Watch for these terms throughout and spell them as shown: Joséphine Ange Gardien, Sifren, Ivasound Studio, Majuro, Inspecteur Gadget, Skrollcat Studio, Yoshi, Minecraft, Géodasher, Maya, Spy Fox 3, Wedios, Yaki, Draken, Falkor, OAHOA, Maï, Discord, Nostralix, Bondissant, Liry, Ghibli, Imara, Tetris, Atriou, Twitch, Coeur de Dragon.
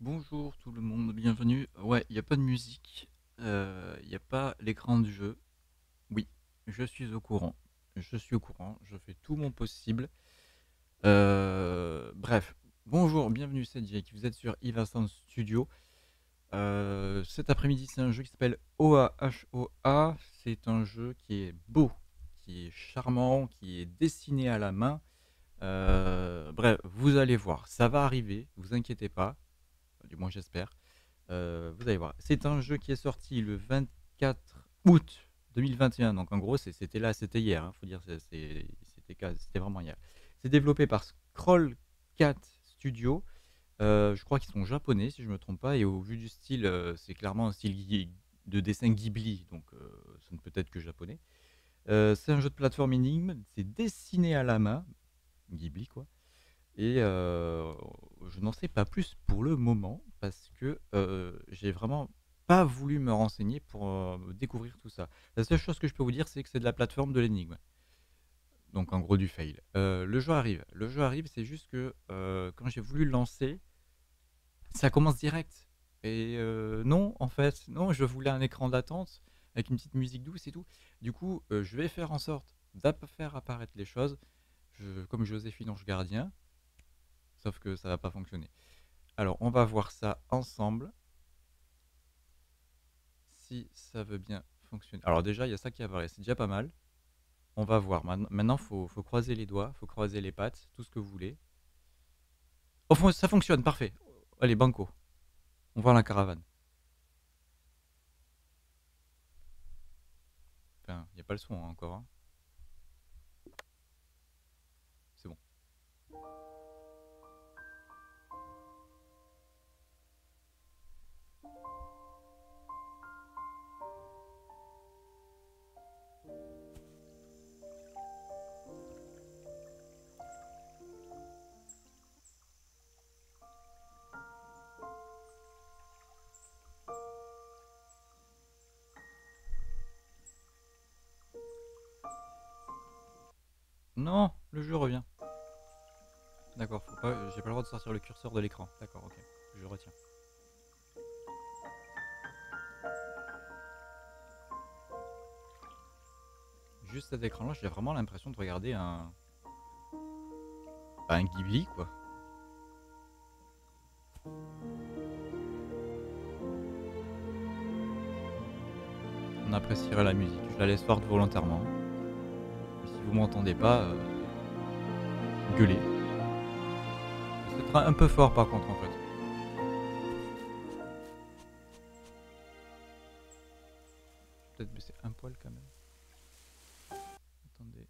Bonjour tout le monde, bienvenue. Ouais, il n'y a pas de musique, il n'y a pas l'écran du jeu. Oui, je suis au courant, je fais tout mon possible. Bref, bonjour, bienvenue, c'est Yaki, vous êtes sur Ivasound Studio. Cet après-midi, c'est un jeu qui s'appelle OAHOA. C'est un jeu qui est beau, qui est charmant, qui est dessiné à la main. Bref, vous allez voir, ça va arriver, vous inquiétez pas, du moins j'espère. Vous allez voir, c'est un jeu qui est sorti le 24 août 2021, donc en gros c'était là, c'était hier, hein, faut dire, c'était vraiment hier. C'est développé par Skrollcat Studio, je crois qu'ils sont japonais si je ne me trompe pas, et au vu du style, c'est clairement un style de dessin Ghibli, donc ça ne peut être que japonais. C'est un jeu de plateforme énigme, c'est dessiné à la main, Ghibli quoi, et je n'en sais pas plus pour le moment parce que j'ai vraiment pas voulu me renseigner pour découvrir tout ça. La seule chose que je peux vous dire, c'est que c'est de la plateforme de l'énigme, donc en gros du fail. Le jeu arrive, c'est juste que quand j'ai voulu le lancer, ça commence direct et non, en fait non, je voulais un écran d'attente avec une petite musique douce et tout. Du coup je vais faire en sorte d'faire apparaître les choses comme Joséphine Ange Gardien, sauf que ça va pas fonctionner. Alors on va voir ça ensemble si ça veut bien fonctionner. Alors déjà il y a ça qui apparaît, c'est déjà pas mal. On va voir maintenant, faut croiser les doigts, faut croiser les pattes, tout ce que vous voulez. Oh, ça fonctionne, parfait. Allez, banco, on va à la caravane. Enfin, il n'y a pas le son hein, encore hein. Non, le jeu revient. D'accord, j'ai pas le droit de sortir le curseur de l'écran. D'accord, ok, je retiens. Juste cet écran-là, j'ai vraiment l'impression de regarder un... un Ghibli, quoi. On appréciera la musique. Je la laisse forte volontairement. Si vous m'entendez pas, gueulez. C'est peut-être un peu fort par contre en fait. Peut-être baisser un poil quand même. Attendez,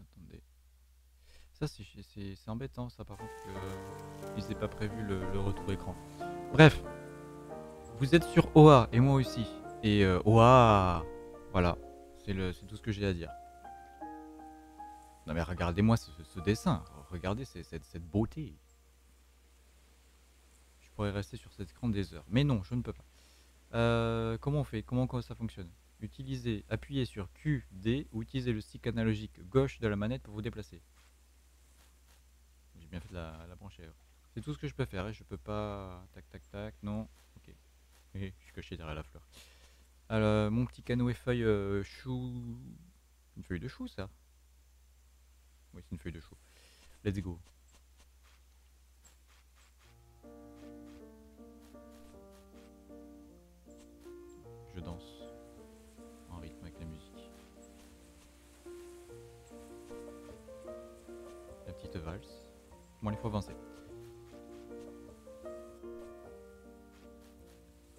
attendez. Ça c'est embêtant ça par contre que ils n'aient pas prévu le retour écran. Bref, vous êtes sur OA et moi aussi. Et OA, voilà, c'est tout ce que j'ai à dire. Non mais regardez-moi ce dessin, regardez cette beauté. Je pourrais rester sur cet écran des heures, mais non, je ne peux pas. Comment on fait? Comment ça fonctionne? Utilisez, appuyez sur Q, D, ou utilisez le stick analogique gauche de la manette pour vous déplacer. J'ai bien fait de la brancher. C'est tout ce que je peux faire, et je peux pas... Tac, tac, tac, non. Ok. Et je suis caché derrière la fleur. Alors, mon petit canoë feuille chou... Une feuille de chou, ça? Oui, c'est une feuille de chou. Let's go. Je danse en rythme avec la musique. La petite valse. Bon, il faut avancer.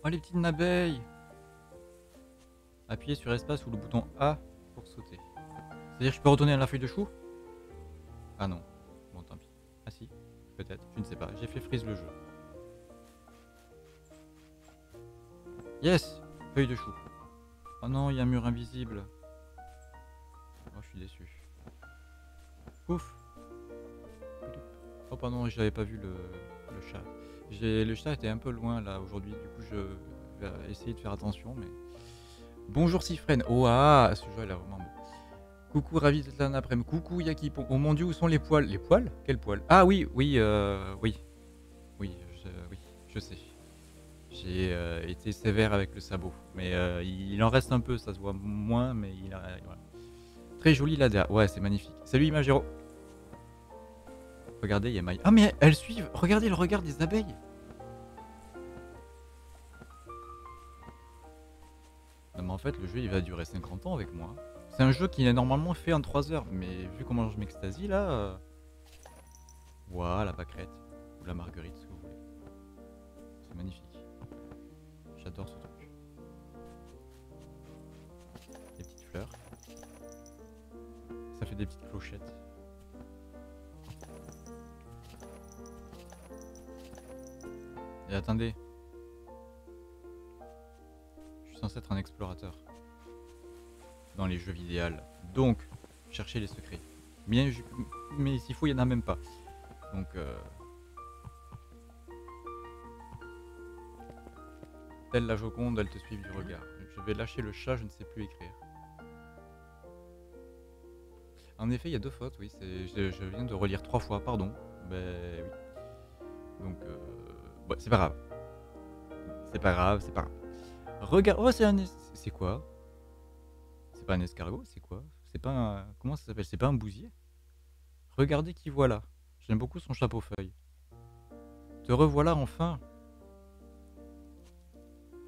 Oh, les petites abeilles! Appuyez sur espace ou le bouton A pour sauter. C'est-à-dire que je peux retourner à la feuille de chou? Ah non, bon tant pis. Ah si, peut-être, je ne sais pas, j'ai fait freeze le jeu. Yes! Feuille de chou. Oh non, il y a un mur invisible. Oh, je suis déçu. Ouf! Oh pardon, j'avais pas vu le chat. Le chat était un peu loin là aujourd'hui, du coup je vais essayer de faire attention. Mais bonjour Sifren. Oh ah, ce jeu il est vraiment beau. Coucou, ravi d'être là un après-midi. Coucou, Yaki. Oh mon dieu, où sont les poils? Les poils? Quels poils? Ah oui, oui, oui. Oui, oui, Je sais. J'ai été sévère avec le sabot. Mais il en reste un peu, ça se voit moins, mais il a... Voilà. Très jolie la DA. Ouais, c'est magnifique. Salut Majuro. Regardez, il y a Maï. Ah mais elles suivent. Regardez le regard des abeilles. Non mais en fait, le jeu il va durer 50 ans avec moi. C'est un jeu qui est normalement fait en 3 heures. Mais vu comment je m'extasie là... Voilà, la pâquerette. Ou la marguerite, ce que vous voulez. C'est magnifique. J'adore ce truc. Des petites fleurs. Ça fait des petites clochettes. Et attendez. Je suis censé être un explorateur. Dans les jeux vidéo. Donc, chercher les secrets. Bien, mais s'il faut, il n'y en a même pas. Donc... Telle la Joconde, elle te suit du regard. Je vais lâcher le chat, je ne sais plus écrire. En effet, il y a 2 fautes, oui. Je viens de relire 3 fois, pardon. Ben oui. Donc, ouais, c'est pas grave. C'est pas grave, c'est pas grave. Regarde, oh, c'est un... C'est quoi? C'est pas un escargot, c'est quoi? C'est pas un... Comment ça s'appelle? C'est pas un bousier? Regardez qui voilà. J'aime beaucoup son chapeau feuille. Te revoilà enfin.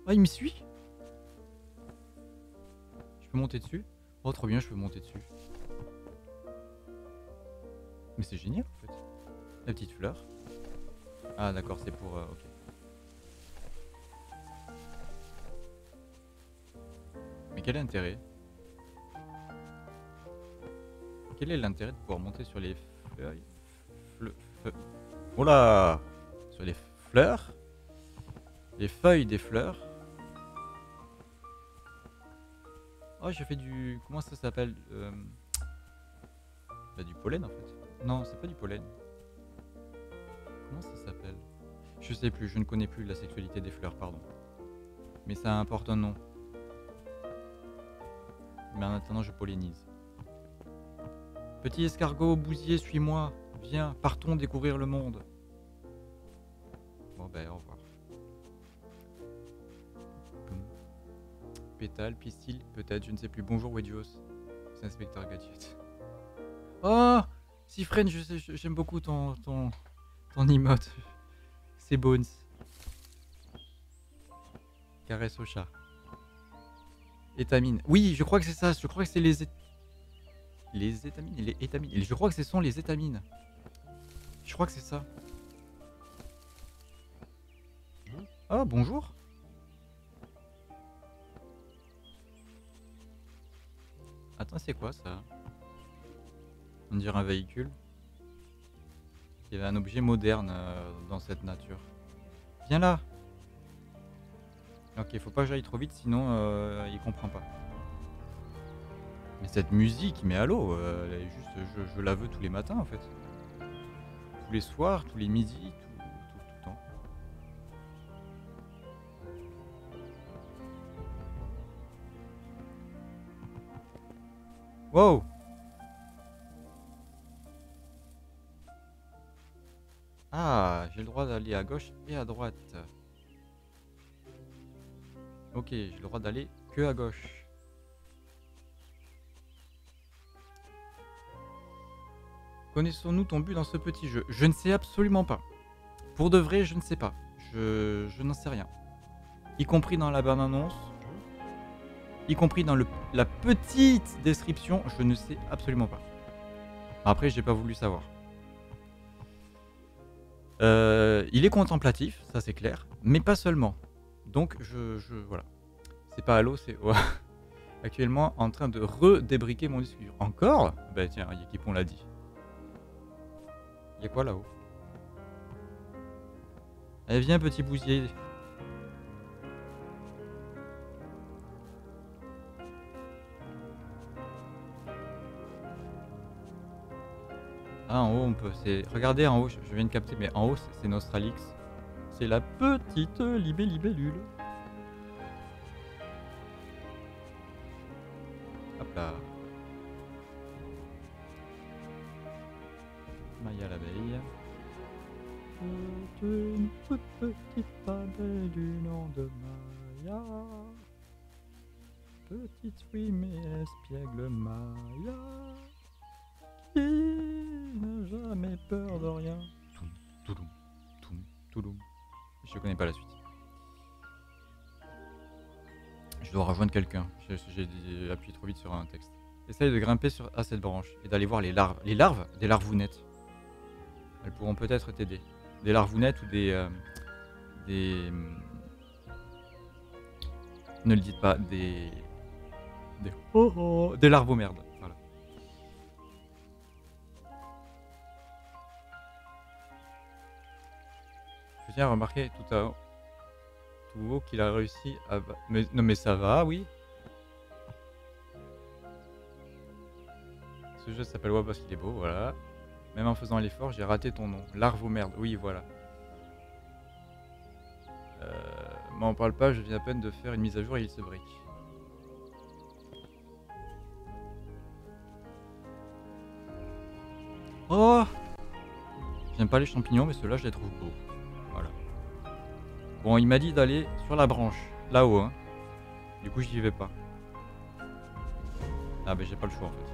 Ah, il me suit. Je peux monter dessus. Oh, trop bien, je peux monter dessus. Mais c'est génial, en fait. La petite fleur. Ah, d'accord, c'est pour... ok. Mais quel est l'intérêt? Quel est l'intérêt de pouvoir monter sur les feuilles? Oh là! Sur les fleurs? Les feuilles des fleurs? Oh, j'ai fait du... Comment ça s'appelle? Bah, du pollen en fait. Non, c'est pas du pollen. Comment ça s'appelle? Je sais plus, je ne connais plus la sexualité des fleurs, pardon. Mais ça importe un nom. Mais en attendant, je pollinise. Petit escargot, bousier, suis-moi. Viens, partons découvrir le monde. Bon ben, au revoir. Pétale, pistil, peut-être, je ne sais plus. Bonjour Wedios, c'est Inspecteur Gadget. Oh Sifren, j'aime beaucoup ton emote. C'est Bones. Caresse au chat. Étamine. Oui, je crois que c'est ça. Je crois que c'est les étamines. Les étamines. Je crois que ce sont les étamines. Je crois que c'est ça. Ah, bonjour. Attends, c'est quoi ça? On dirait un véhicule. Il y avait un objet moderne dans cette nature. Viens là. Ok, faut pas que j'aille trop vite, sinon il comprend pas. Mais cette musique, mais allô, elle est juste, je la veux tous les matins en fait. Tous les soirs, tous les midis, tout le temps. Wow! Ah, j'ai le droit d'aller à gauche et à droite. Ok, j'ai le droit d'aller que à gauche. Connaissons-nous ton but dans ce petit jeu? Je ne sais absolument pas. Pour de vrai, je ne sais pas. Je n'en sais rien. Y compris dans la bande-annonce. Y compris dans la petite description, je ne sais absolument pas. Après, j'ai pas voulu savoir. Il est contemplatif, ça c'est clair, mais pas seulement. Donc voilà. C'est pas Halo, c'est OAHOA. Actuellement en train de redébriquer mon disque dur. Encore? Bah tiens, Yaki l'a dit. Y'a quoi là-haut? Allez viens petit bousier. Ah, en haut on peut, regardez en haut, je viens de capter, mais en haut c'est Nostralix. C'est la petite libellule. Hop là. Maya l'abeille. une toute petite abeille du nom de Maya. Petite oui mais espiègle Maya, qui n'a jamais peur de rien. Touloum, touloum, touloum. Je connais pas la suite. Je dois rejoindre quelqu'un. J'ai appuyé trop vite sur un texte. Essaye de grimper à cette branche et d'aller voir les larves. Les larves des larvounettes. Elles pourront peut-être t'aider. Des larvounettes ou des... Ne le dites pas, des oh oh, des larves aux merdes. Voilà. Je tiens à remarquer tout haut qu'il a réussi à... Mais, non mais ça va, oui. Ce jeu s'appelle OAHOA parce qu'il est beau, voilà. Même en faisant l'effort, j'ai raté ton nom. Larve aux merdes, oui, voilà. M'en parle pas, je viens à peine de faire une mise à jour et il se brique. Oh, j'aime pas les champignons, mais ceux-là, je les trouve beaux. Voilà. Bon, il m'a dit d'aller sur la branche, là-haut. Hein. Du coup, j'y vais pas. Ah, ben j'ai pas le choix en fait.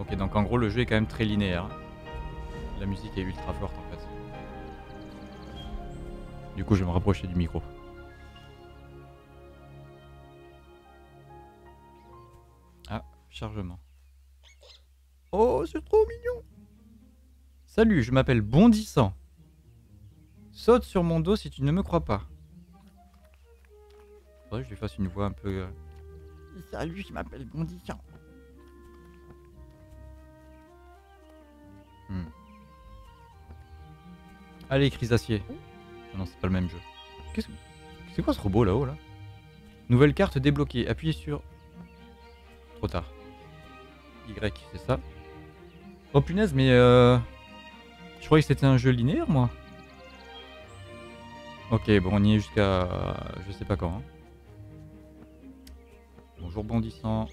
Ok, donc en gros le jeu est quand même très linéaire. La musique est ultra forte en fait. Du coup je vais me rapprocher du micro. Ah, chargement. Oh, c'est trop mignon. Salut, je m'appelle Bondissant. Saute sur mon dos si tu ne me crois pas. Faudrait que je lui fasse une voix un peu... Salut, je m'appelle Bondissant. Hmm. Allez, Crisacier. Oh non, c'est pas le même jeu. Qu'est-ce que... C'est quoi ce robot là-haut là? Nouvelle carte débloquée. Appuyez sur... Trop tard. Y, c'est ça. Oh punaise, mais je croyais que c'était un jeu linéaire, moi. Ok, bon, on y est jusqu'à... Je sais pas quand. Hein. Bonjour, Bondissant.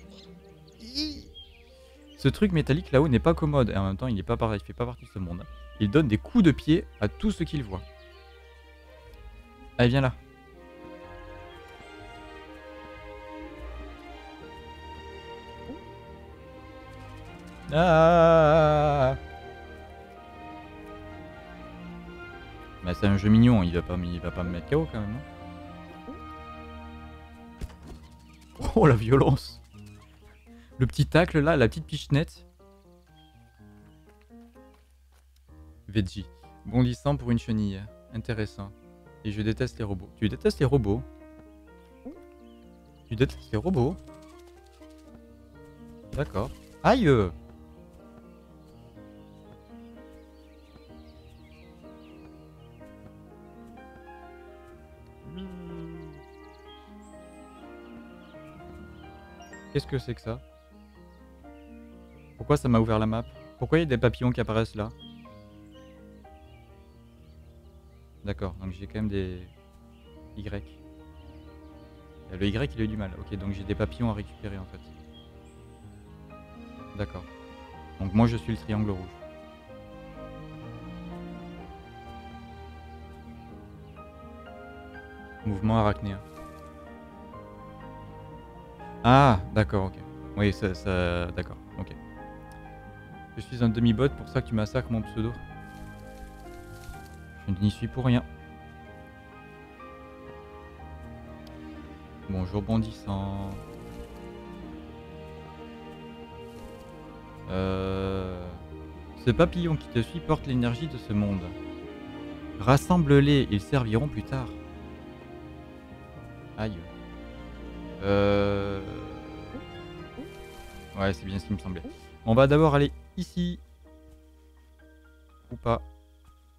Ce truc métallique là-haut n'est pas commode, et en même temps il n'est pas pareil, il fait pas partie de ce monde. Il donne des coups de pied à tout ce qu'il voit. Allez, viens là. Ah, bah c'est un jeu mignon, il va pas me mettre KO quand même. Hein. Oh la violence! Le petit tacle là, la petite pichenette. Veggie. Bondissant pour une chenille. Intéressant. Et je déteste les robots. Tu détestes les robots? Tu détestes les robots? D'accord. Aïe! Qu'est-ce que c'est que ça? Pourquoi ça m'a ouvert la map? Pourquoi il y a des papillons qui apparaissent là? D'accord, donc j'ai quand même des... Y. Le Y il a eu du mal, ok, donc j'ai des papillons à récupérer en fait. D'accord. Donc moi je suis le triangle rouge. Mouvement arachnéen. Ah, d'accord, ok. Oui, ça d'accord, ok. Je suis un demi-bot, pour ça que tu massacres mon pseudo. Je n'y suis pour rien. Bonjour Bondissant. Ce papillon qui te suit porte l'énergie de ce monde. Rassemble-les, ils serviront plus tard. Aïe. Ouais, c'est bien ce qui me semblait. On va d'abord aller ici. Ou pas.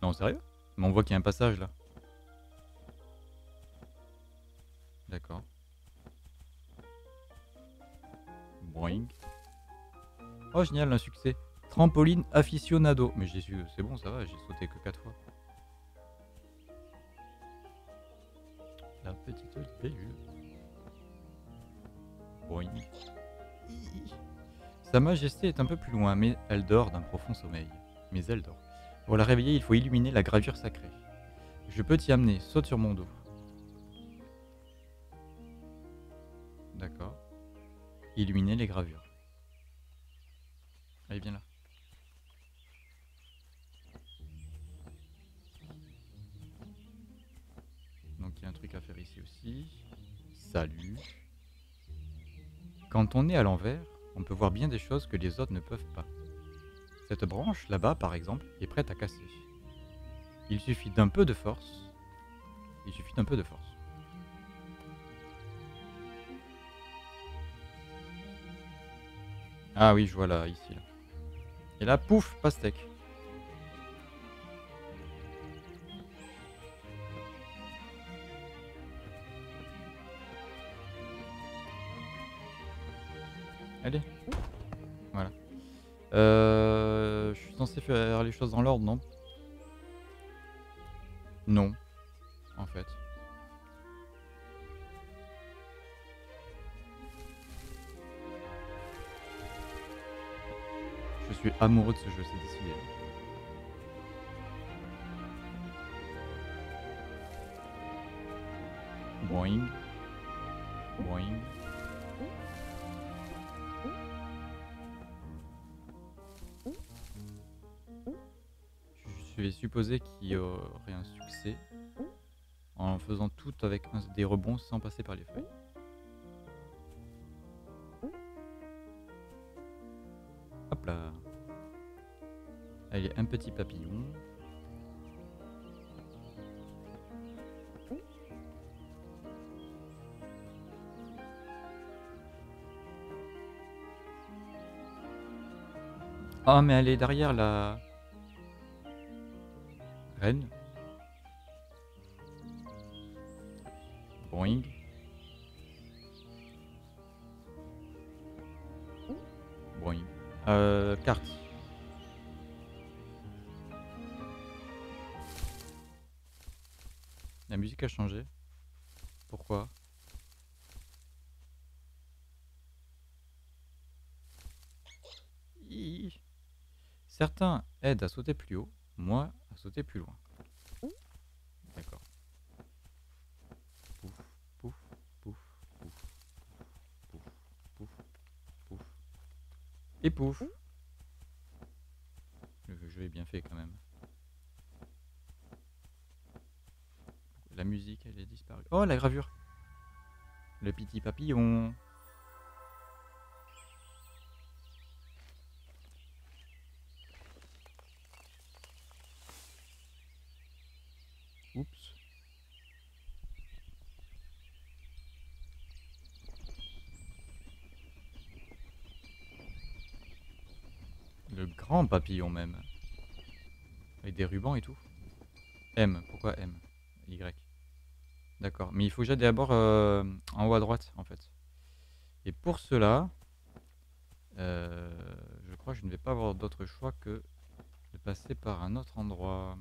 Non, sérieux? Mais on voit qu'il y a un passage là. D'accord. Boing. Oh génial, un succès. Trampoline aficionado. Mais j'ai su, c'est bon, ça va, j'ai sauté que 4 fois. La petite pellule. Boing. Sa majesté est un peu plus loin, mais elle dort d'un profond sommeil. Mais elle dort. Pour la réveiller, il faut illuminer la gravure sacrée. Je peux t'y amener, saute sur mon dos. D'accord. Illuminer les gravures. Allez, viens là. Donc il y a un truc à faire ici aussi. Salut. Quand on est à l'envers, on peut voir bien des choses que les autres ne peuvent pas. Cette branche, là-bas par exemple, est prête à casser. Il suffit d'un peu de force. Il suffit d'un peu de force. Ah oui, je vois là, ici. Là. Et là, pouf, pastèque. Allez. Voilà. Je suis censé faire les choses dans l'ordre, non? Non. En fait. Je suis amoureux de ce jeu, c'est décidé. Boing. Boing. Je vais supposer qu'il y aurait un succès en faisant tout avec des rebonds sans passer par les feuilles. Hop là. Allez, un petit papillon. Oh mais elle est derrière la... reine. Boing. Boing. Carte. La musique a changé. Pourquoi? Hi. Certains aident à sauter plus haut, moi à sauter plus loin. D'accord. Pouf, pouf, pouf, pouf, pouf, pouf, pouf. Et pouf. Le jeu est bien fait quand même. La musique, elle est disparue. Oh, la gravure. Le petit papillon. Oups. Le grand papillon même. Avec des rubans et tout. M, pourquoi M? Y. D'accord, mais il faut que j'aille d'abord en haut à droite en fait. Et pour cela, je crois que je ne vais pas avoir d'autre choix que de passer par un autre endroit.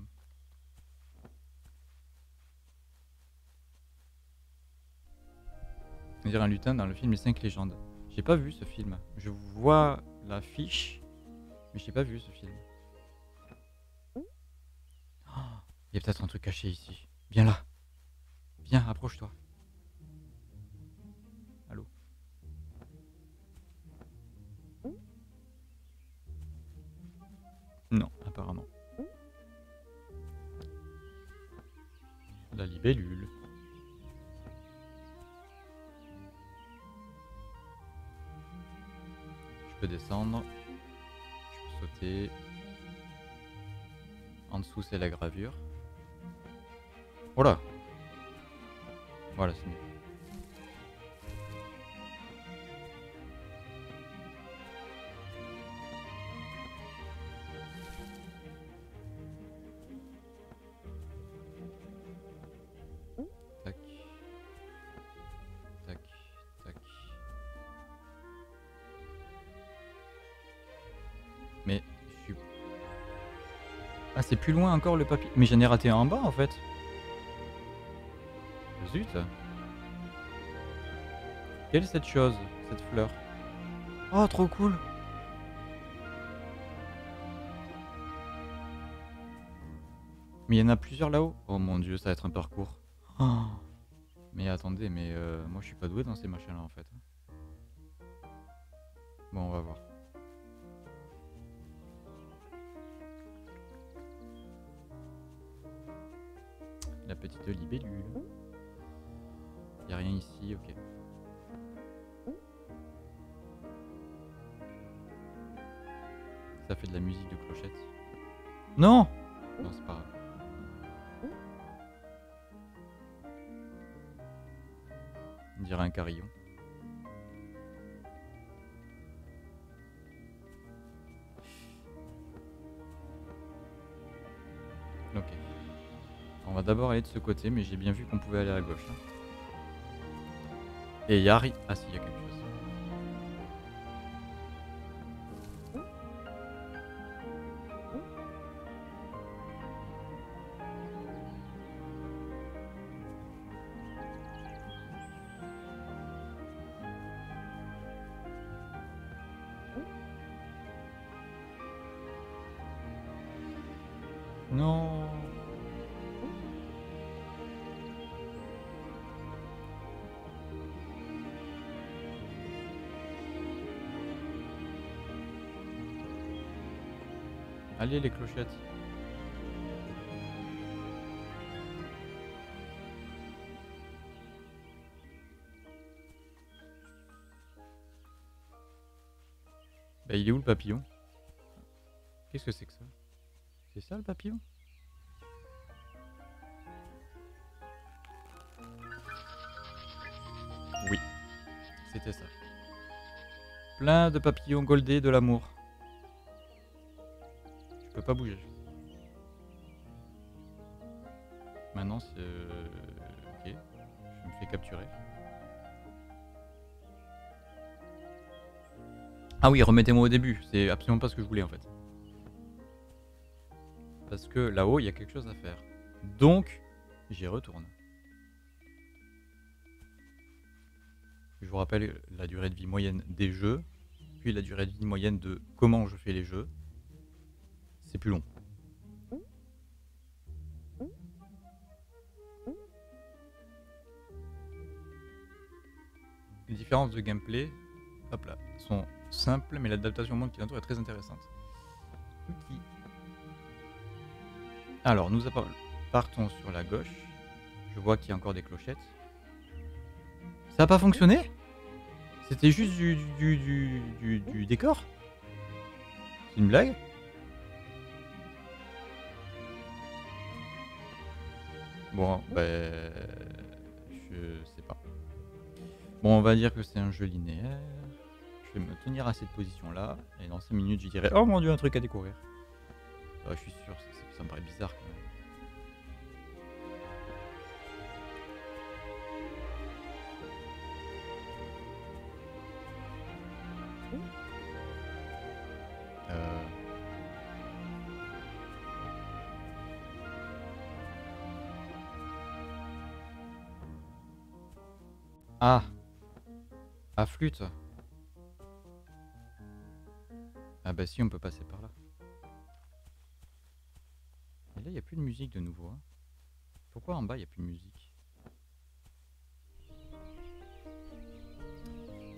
Dire un lutin dans le film Les 5 légendes. J'ai pas vu ce film. Je vois l'affiche, mais j'ai pas vu ce film. Oh, il y a peut-être un truc caché ici. Viens là. Viens, approche-toi. Allô. Non, apparemment. La libellule. Je peux descendre, je peux sauter, en dessous c'est la gravure. Oh là. Voilà, c'est mieux. C'est plus loin encore le papier. Mais j'en ai raté un en bas en fait. Zut. Quelle est cette chose? Cette fleur? Oh trop cool. Mais il y en a plusieurs là-haut. Oh mon dieu, ça va être un parcours. Oh. Mais attendez, mais moi je suis pas doué dans ces machins-là en fait. Bon, on va voir. La petite libellule. Y'a rien ici, ok. Ça fait de la musique de clochette. Non! Non, c'est pas grave. On dirait un carillon. Ok. On va d'abord aller de ce côté, mais j'ai bien vu qu'on pouvait aller à gauche. Hein. Et y'a rien. Ah si, y'a quelque chose. Non. Allez les clochettes. Bah il est où le papillon? Qu'est-ce que c'est que ça? C'est ça le papillon? Oui, c'était ça. Plein de papillons goldés de l'amour. Je peux pas bouger. Maintenant c'est... Ok, je me fais capturer. Ah oui, remettez-moi au début, c'est absolument pas ce que je voulais en fait. Parce que là-haut, il y a quelque chose à faire. Donc, j'y retourne. Je vous rappelle la durée de vie moyenne des jeux, puis la durée de vie moyenne de comment je fais les jeux. C'est plus long. Les différences de gameplay, hop là, sont simples, mais l'adaptation au monde qui l'entoure est très intéressante. Ok. Alors, nous partons sur la gauche. Je vois qu'il y a encore des clochettes. Ça n'a pas fonctionné? C'était juste du décor? C'est une blague? Bon, ben... je sais pas. Bon, on va dire que c'est un jeu linéaire. Je vais me tenir à cette position-là. Et dans 5 minutes, je dirai... Oh mon dieu, un truc à découvrir. Ah, je suis sûr, ça me paraît bizarre quand même. Ah, à flûte. Ah bah si, on peut passer par là. Et là, il n'y a plus de musique de nouveau. Hein. Pourquoi en bas, il n'y a plus de musique?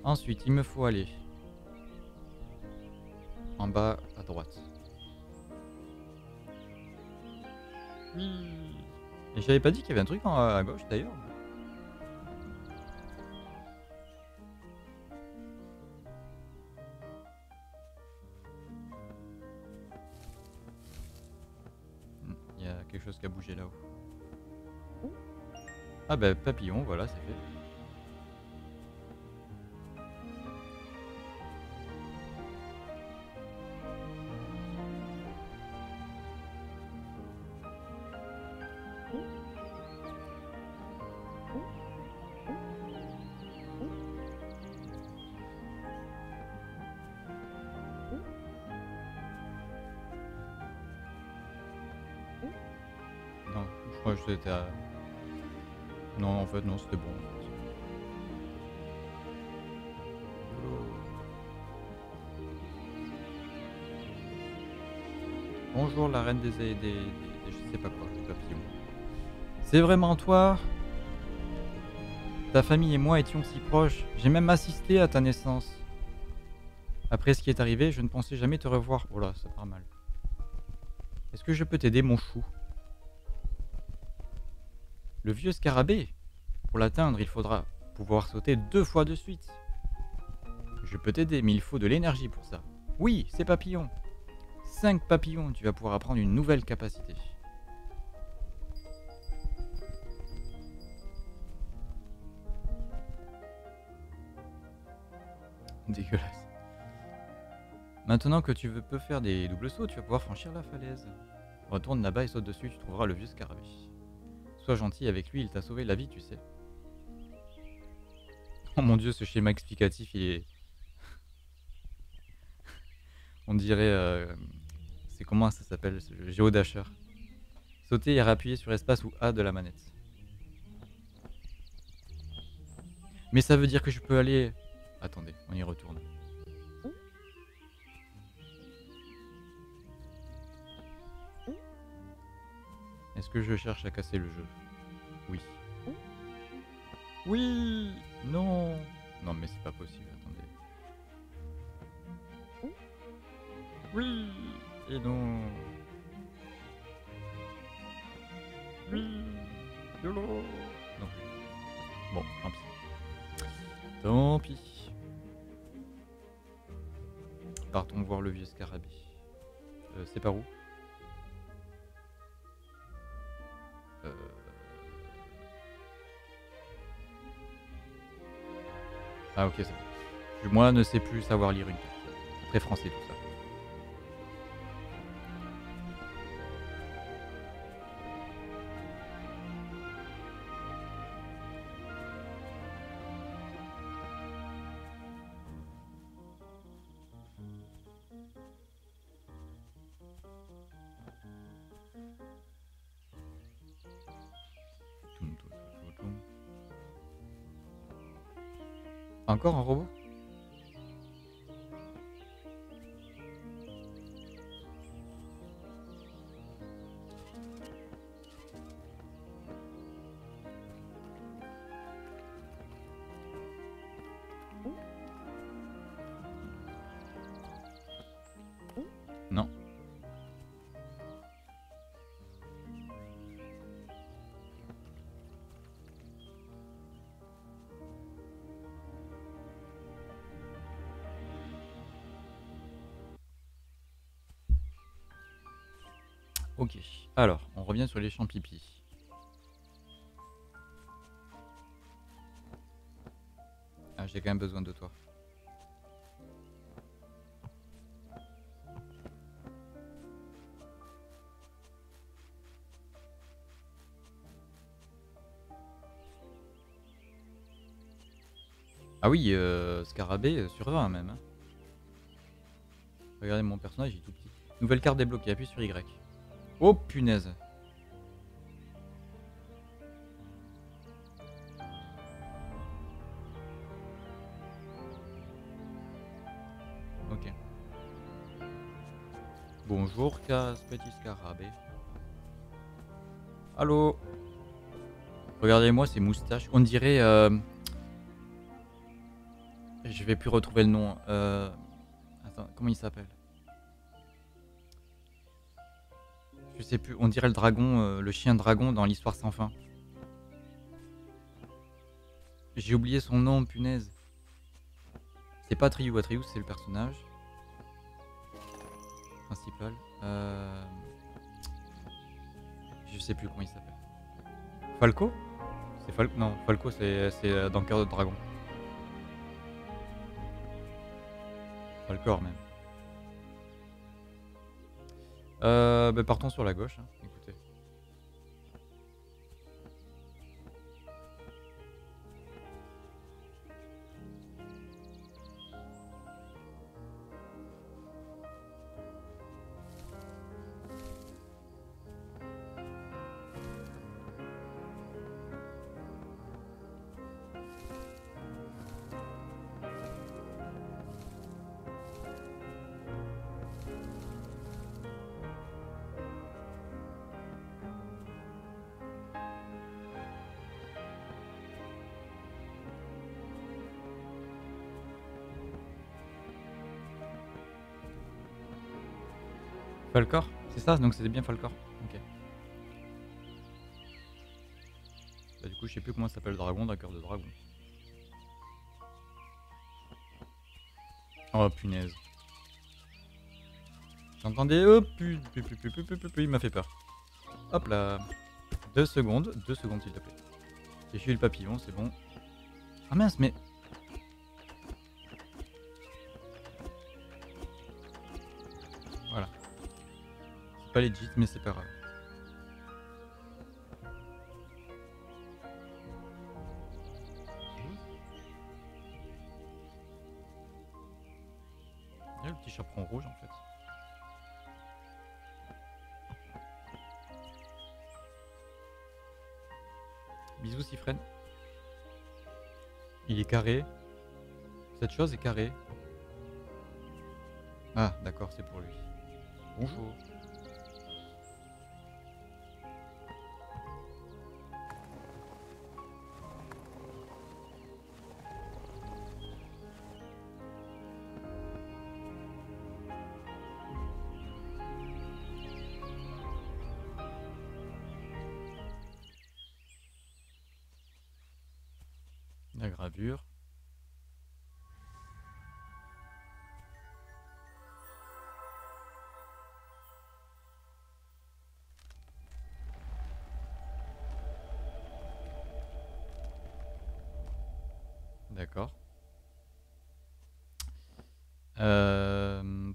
Ensuite, il me faut aller en bas à droite. Et j'avais pas dit qu'il y avait un truc à gauche d'ailleurs. Quelque chose qui a bougé là-haut. Ah bah papillon, voilà, c'est fait. C'était à... Non, en fait, non, c'était bon. Bonjour la reine des... et je sais pas quoi, des papillons. C'est vraiment toi? Ta famille et moi étions si proches. J'ai même assisté à ta naissance. Après ce qui est arrivé, je ne pensais jamais te revoir. Oh là, ça part mal. Est-ce que je peux t'aider, mon chou? Le vieux scarabée. Pour l'atteindre, il faudra pouvoir sauter 2 fois de suite. Je peux t'aider, mais il faut de l'énergie pour ça. Oui, c'est papillon. 5 papillons, tu vas pouvoir apprendre une nouvelle capacité. Dégueulasse. Maintenant que tu peux faire des doubles sauts, tu vas pouvoir franchir la falaise. Retourne là-bas et saute dessus, tu trouveras le vieux scarabée. Sois gentil avec lui, il t'a sauvé la vie, tu sais. Oh mon dieu, ce schéma explicatif, il est... On dirait... C'est comment ça s'appelle, ce jeu? Géodasher. Sauter et appuyer sur espace ou A de la manette. Mais ça veut dire que je peux aller... Attendez, on y retourne. Est-ce que je cherche à casser le jeu? Oui. Oui. Non. Non mais c'est pas possible, attendez. Oui. Et non. Oui. De l'eau. Non. Bon, tant pis. Tant pis. Partons voir le vieux scarabée. C'est par où? Ah ok, c'est bon. Moi ne sais plus savoir lire une carte. C'est très français tout ça. Encore un robot? Non. Ok, alors, on revient sur les champs pipi. Ah, j'ai quand même besoin de toi. Ah oui, scarabée sur 20 même. Hein. Regardez mon personnage, il est tout petit. Nouvelle carte débloquée, appuie sur Y. Oh punaise. Ok. Bonjour casse petit scarabée. Allô. Regardez-moi ces moustaches. On dirait... Je vais plus retrouver le nom. Attends, comment il s'appelle? Je sais plus, on dirait le dragon, le chien dragon dans l'histoire sans fin. J'ai oublié son nom, punaise. C'est pas Atriou, Atriou c'est le personnage principal. Je sais plus comment il s'appelle. Falco? C'est Falco? Non, Falco c'est dans Coeur de Dragon. Falkor même. Bah partons sur la gauche, hein. Écoutez. Falkor, c'est ça? Donc c'était bien Falkor. Ok. Bah, du coup, je sais plus comment ça s'appelle le dragon d'un Coeur de Dragon. Oh punaise. J'entendais. Oh il m'a fait peur. Hop là. 2 secondes, s'il te plaît. J'ai tué le papillon, c'est bon. Ah mince, mais. Voilà. C'est pas legit, mais c'est pas grave. Il y a le petit chaperon rouge en fait. Bisous Sifren. Il est carré. Cette chose est carrée. Ah d'accord, c'est pour lui. Bonjour. La gravure. D'accord.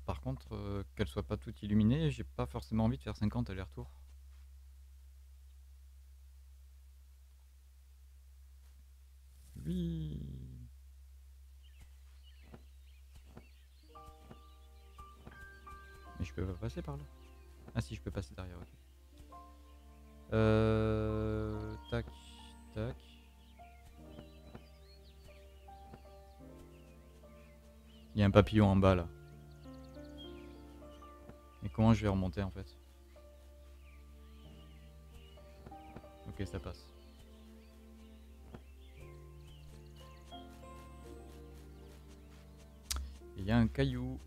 Par contre, qu'elle soit pas toute illuminée, j'ai pas forcément envie de faire 50 allers-retours. Oui. Mais je peux pas passer par là. Ah si, je peux passer derrière, ok. Tac, tac. Il y a un papillon en bas là. Mais comment je vais remonter en fait? Ok, ça passe. Il y a un caillou.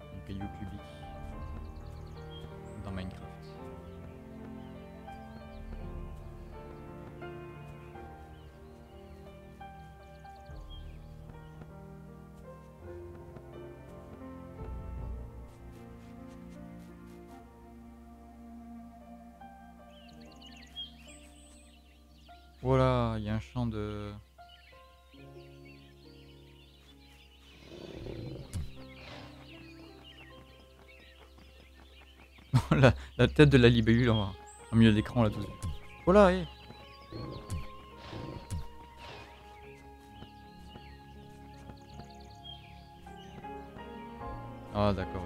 Un caillou cubique. Dans Minecraft. Voilà, il y a un champ de... la tête de la libellule en milieu d'écran là tout de suite. Voilà, hé. Ah d'accord.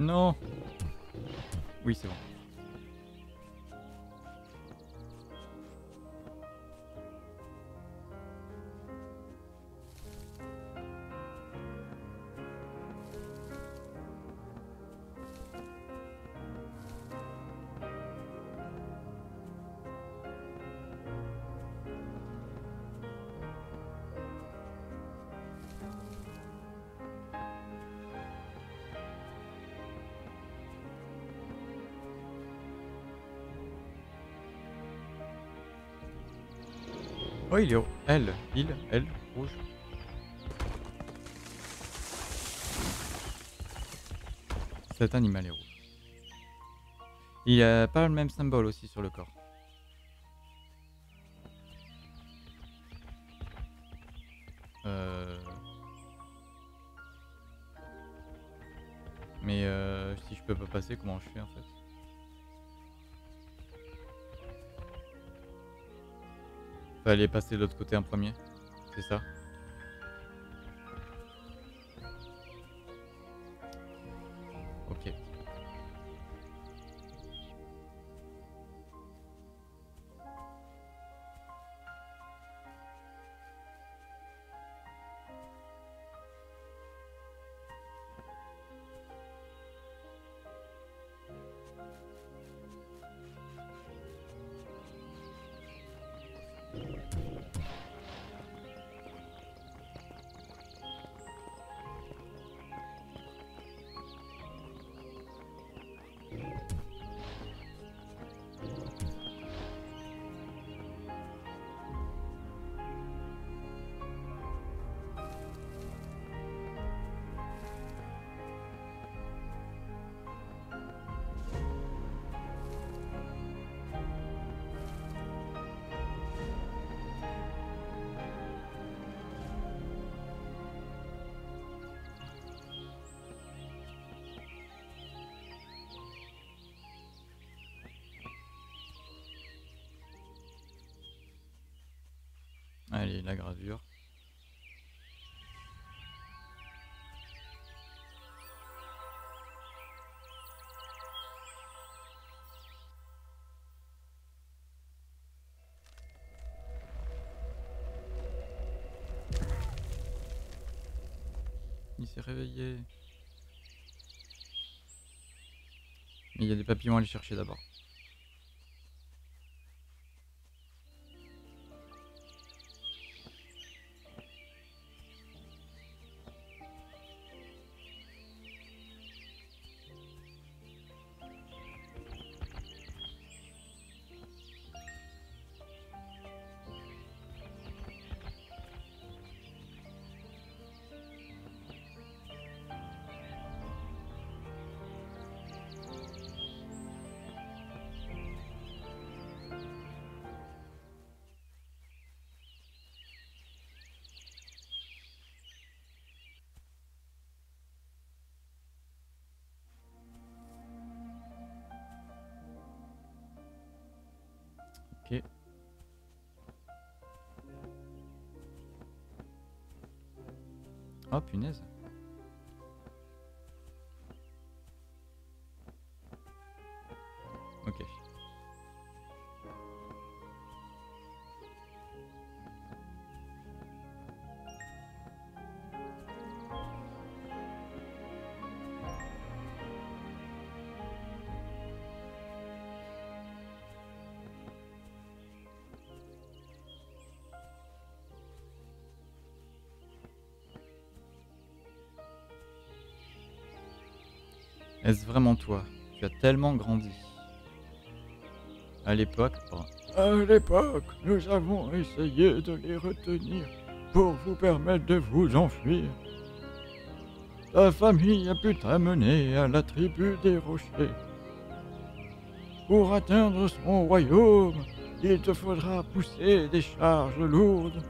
Non. Oui, c'est bon. Oh, il est haut. Elle, rouge. Cet animal est rouge. Il a pas le même symbole aussi sur le corps. Mais si je peux pas passer, comment je fais en fait? Fallait passer de l'autre côté en premier, c'est ça. Ok. Allez, la gravure. Il s'est réveillé. Mais il y a des papillons à aller chercher d'abord. Oh punaise. Ok. Est-ce vraiment toi? Tu as tellement grandi. À l'époque, nous avons essayé de les retenir pour vous permettre de vous enfuir. Ta famille a pu t'amener à la tribu des rochers. Pour atteindre son royaume, il te faudra pousser des charges lourdes.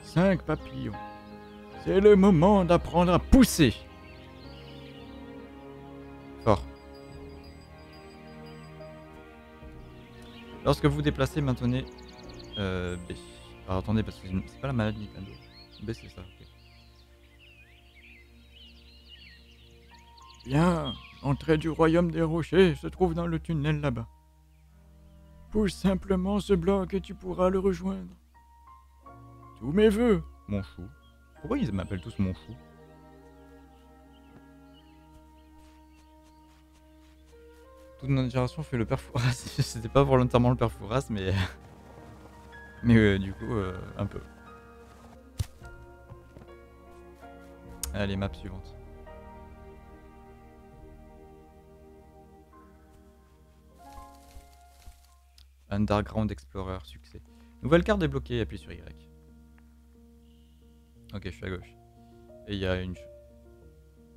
5 papillons. C'est le moment d'apprendre à pousser. Lorsque vous vous déplacez, maintenez B. Alors attendez, parce que c'est pas la maladie, B c'est ça. Okay. Bien, l'entrée du royaume des rochers se trouve dans le tunnel là-bas. Pousse simplement ce bloc et tu pourras le rejoindre. Tous mes voeux, mon chou. Pourquoi ils m'appellent tous mon chou? Toute notre génération fait le perforas, c'était pas volontairement le perforas, mais du coup un peu. Allez, map suivante. Underground Explorer, succès. Nouvelle carte débloquée, appuie sur Y. Ok, je suis à gauche. Et il y a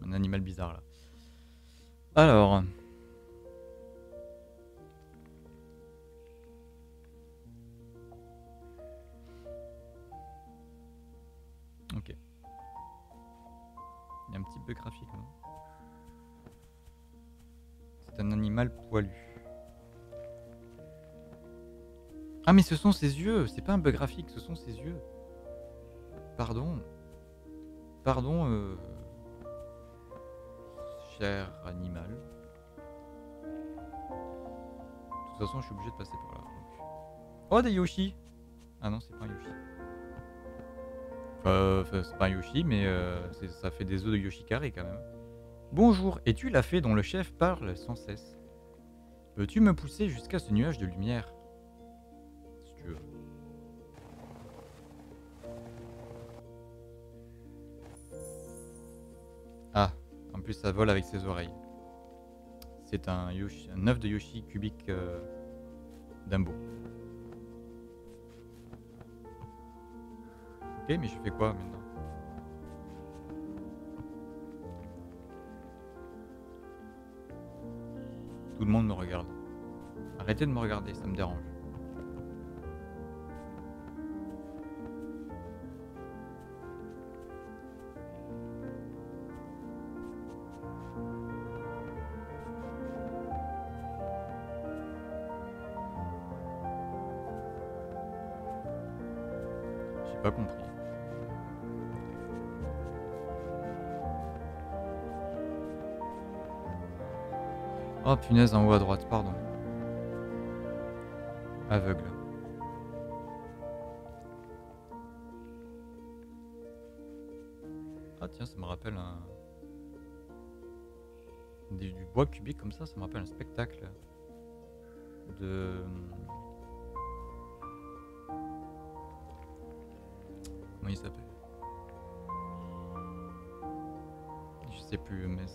un animal bizarre là. Alors... Ok. Il y a un petit peu graphique, non? C'est un animal poilu. Ah mais ce sont ses yeux, c'est pas un peu graphique, ce sont ses yeux. Pardon. Pardon, cher animal. De toute façon, je suis obligé de passer par là. Donc... Oh, des Yoshi! Ah non, c'est pas un Yoshi. C'est pas un Yoshi, mais ça fait des œufs de Yoshi carré quand même. Bonjour, es-tu la fée dont le chef parle sans cesse? Peux-tu me pousser jusqu'à ce nuage de lumière? Si tu veux. Ah, en plus ça vole avec ses oreilles. C'est un œuf de Yoshi cubique Dumbo. Ok, mais je fais quoi maintenant? Tout le monde me regarde. Arrêtez de me regarder, ça me dérange. J'ai pas compris. Oh punaise, en haut à droite, pardon. Aveugle. Ah tiens, ça me rappelle un... Du bois cubique comme ça, ça me rappelle un spectacle de... Comment il s'appelle? Je sais plus, mais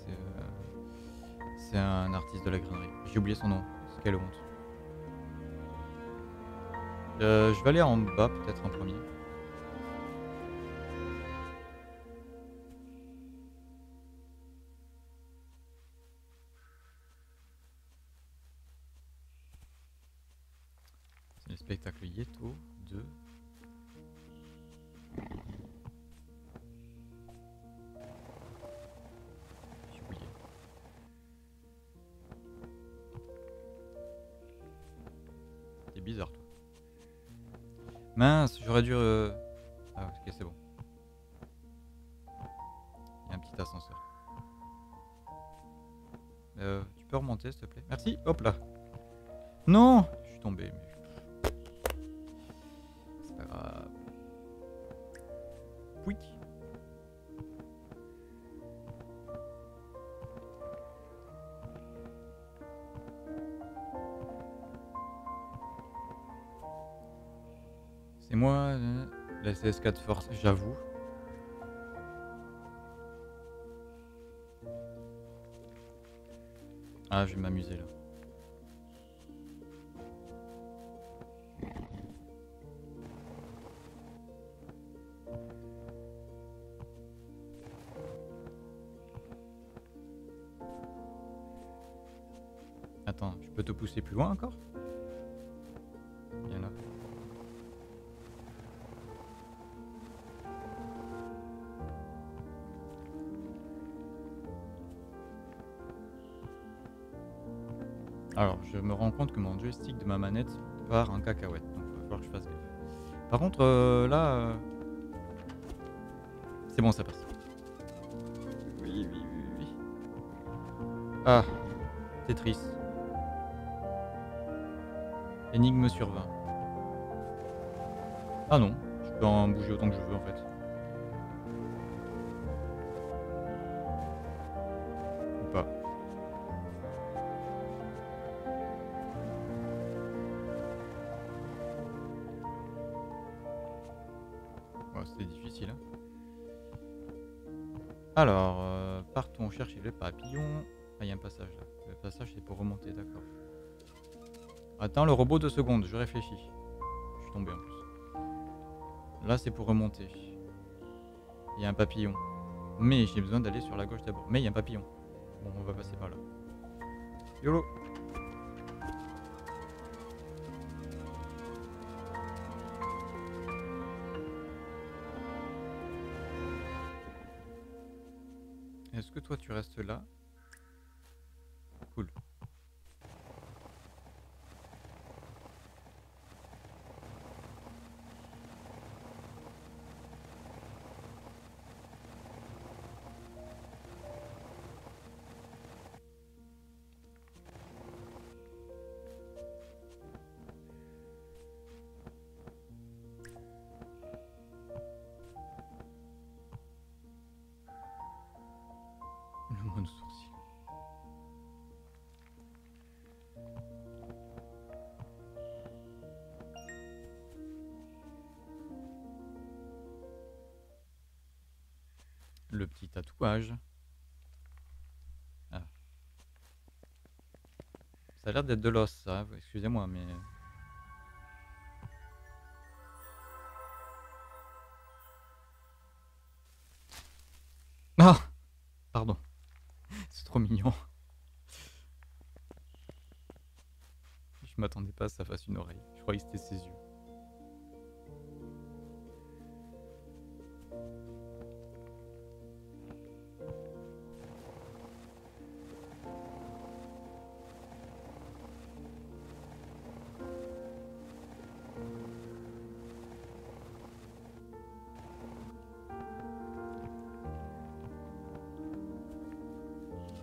c'est un artiste de la grainerie. J'ai oublié son nom, c'est quelle honte. Je vais aller en bas peut-être en premier. C'est le spectacle Yeto 2. Bizarre toi. Mince, j'aurais dû... Ah ok, c'est bon. Il y a un petit ascenseur. Tu peux remonter s'il te plaît? Merci, hop là. Non, je suis tombé. Mais... C'est pas grave. Oui. C'est moi, la CS4 Force, j'avoue. Ah, je vais m'amuser là. Attends, je peux te pousser plus loin encore ? Alors, je me rends compte que mon joystick de ma manette part en cacahuète, donc il va falloir que je fasse gaffe. Par contre, là... C'est bon, ça passe. Oui, oui, oui, oui. Ah, Tetris. Énigme sur 20. Ah non, je peux en bouger autant que je veux en fait. Ou pas. Alors, partons chercher le papillon. Ah, il y a un passage là. Le passage, c'est pour remonter, d'accord. Attends, le robot, 2 secondes, je réfléchis. Je suis tombé en plus. Là, c'est pour remonter. Il y a un papillon. Mais j'ai besoin d'aller sur la gauche d'abord. Mais il y a un papillon. Bon, on va passer par là. YOLO! Est-ce que toi tu restes là? Cool. Le petit tatouage. Ah. Ça a l'air d'être de l'os, ça. Excusez-moi, mais... Ah, pardon. C'est trop mignon. Je m'attendais pas à ce que ça fasse une oreille. Je croyais que c'était ses yeux.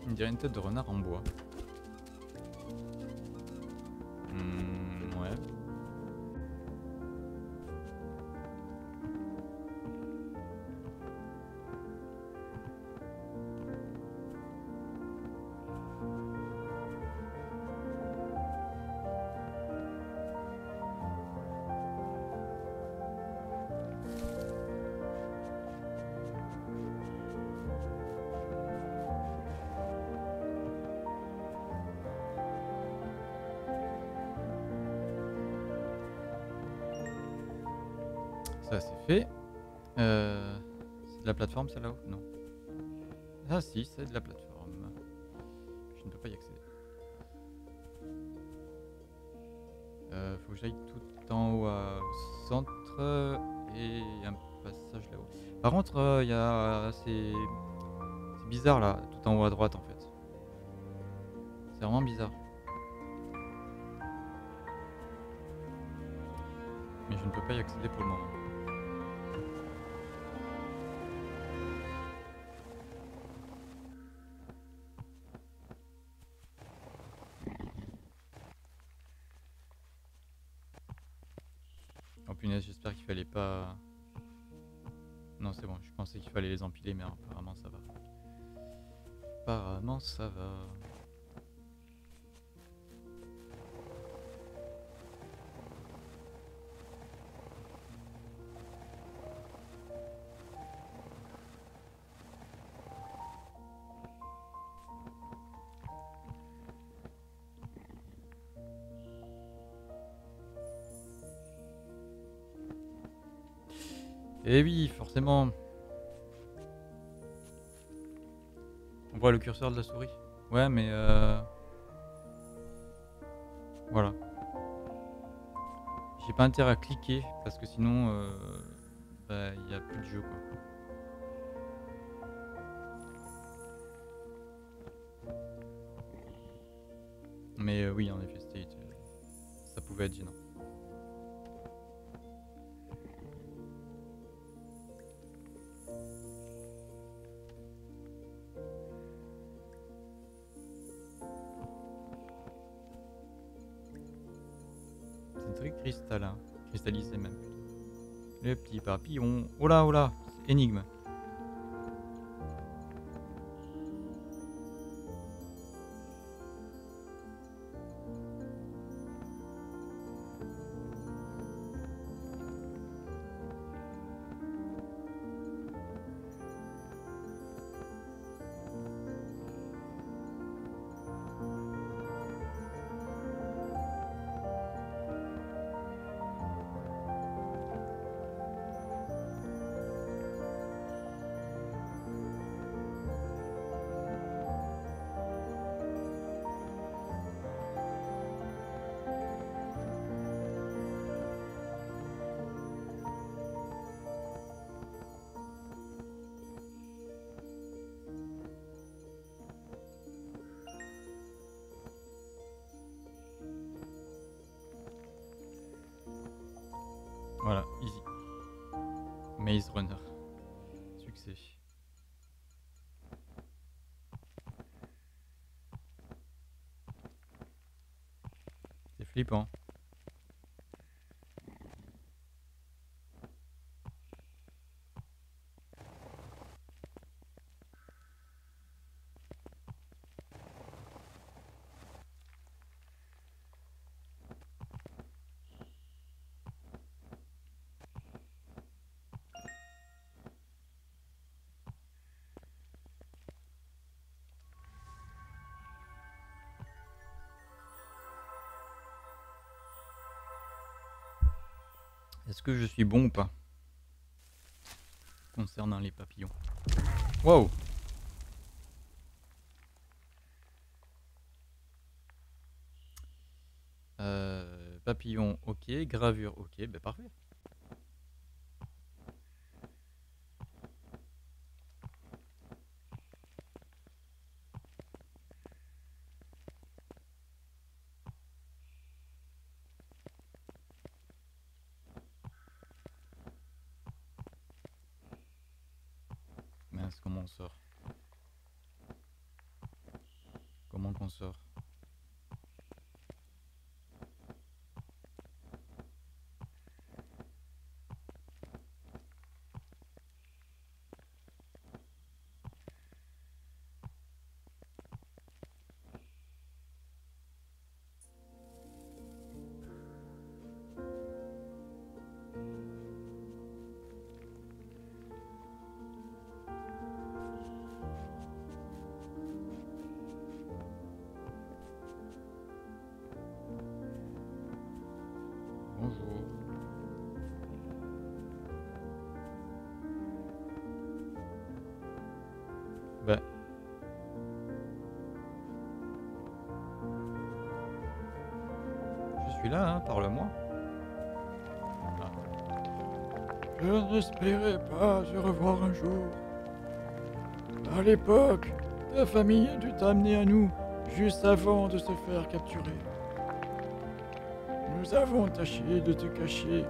qui me dirait une tête de renard en bois. Ouais. Ça c'est fait. C'est de la plateforme celle-là ou non? Ah si, c'est de la plateforme. Je ne peux pas y accéder. Faut que j'aille tout en haut au centre et un passage là-haut. Par contre, il y a c'est bizarre là, tout en haut à droite en fait. C'est vraiment bizarre. Mais je ne peux pas y accéder pour le moment. J'espère qu'il fallait pas... Non c'est bon, je pensais qu'il fallait les empiler mais apparemment ça va. Apparemment ça va. Et oui, forcément. On voit le curseur de la souris. Ouais, mais voilà. J'ai pas intérêt à cliquer parce que sinon, y a plus de jeu, quoi. Mais oui, en effet, c'était, ça pouvait être gênant. Cristallin, cristallisé même. Le petit papillon. Oh là, oh là, énigme. Voilà, easy. Maze Runner. Succès. C'est flippant. Est-ce que je suis bon ou pas concernant les papillons? Wow. Papillon, ok. Gravure, ok. Ben parfait. Comment on sort? qu'on sort. Parle-moi. Ah. Je n'espérais pas te revoir un jour. À l'époque, ta famille a dû t'amener à nous, juste avant de se faire capturer. Nous avons tâché de te cacher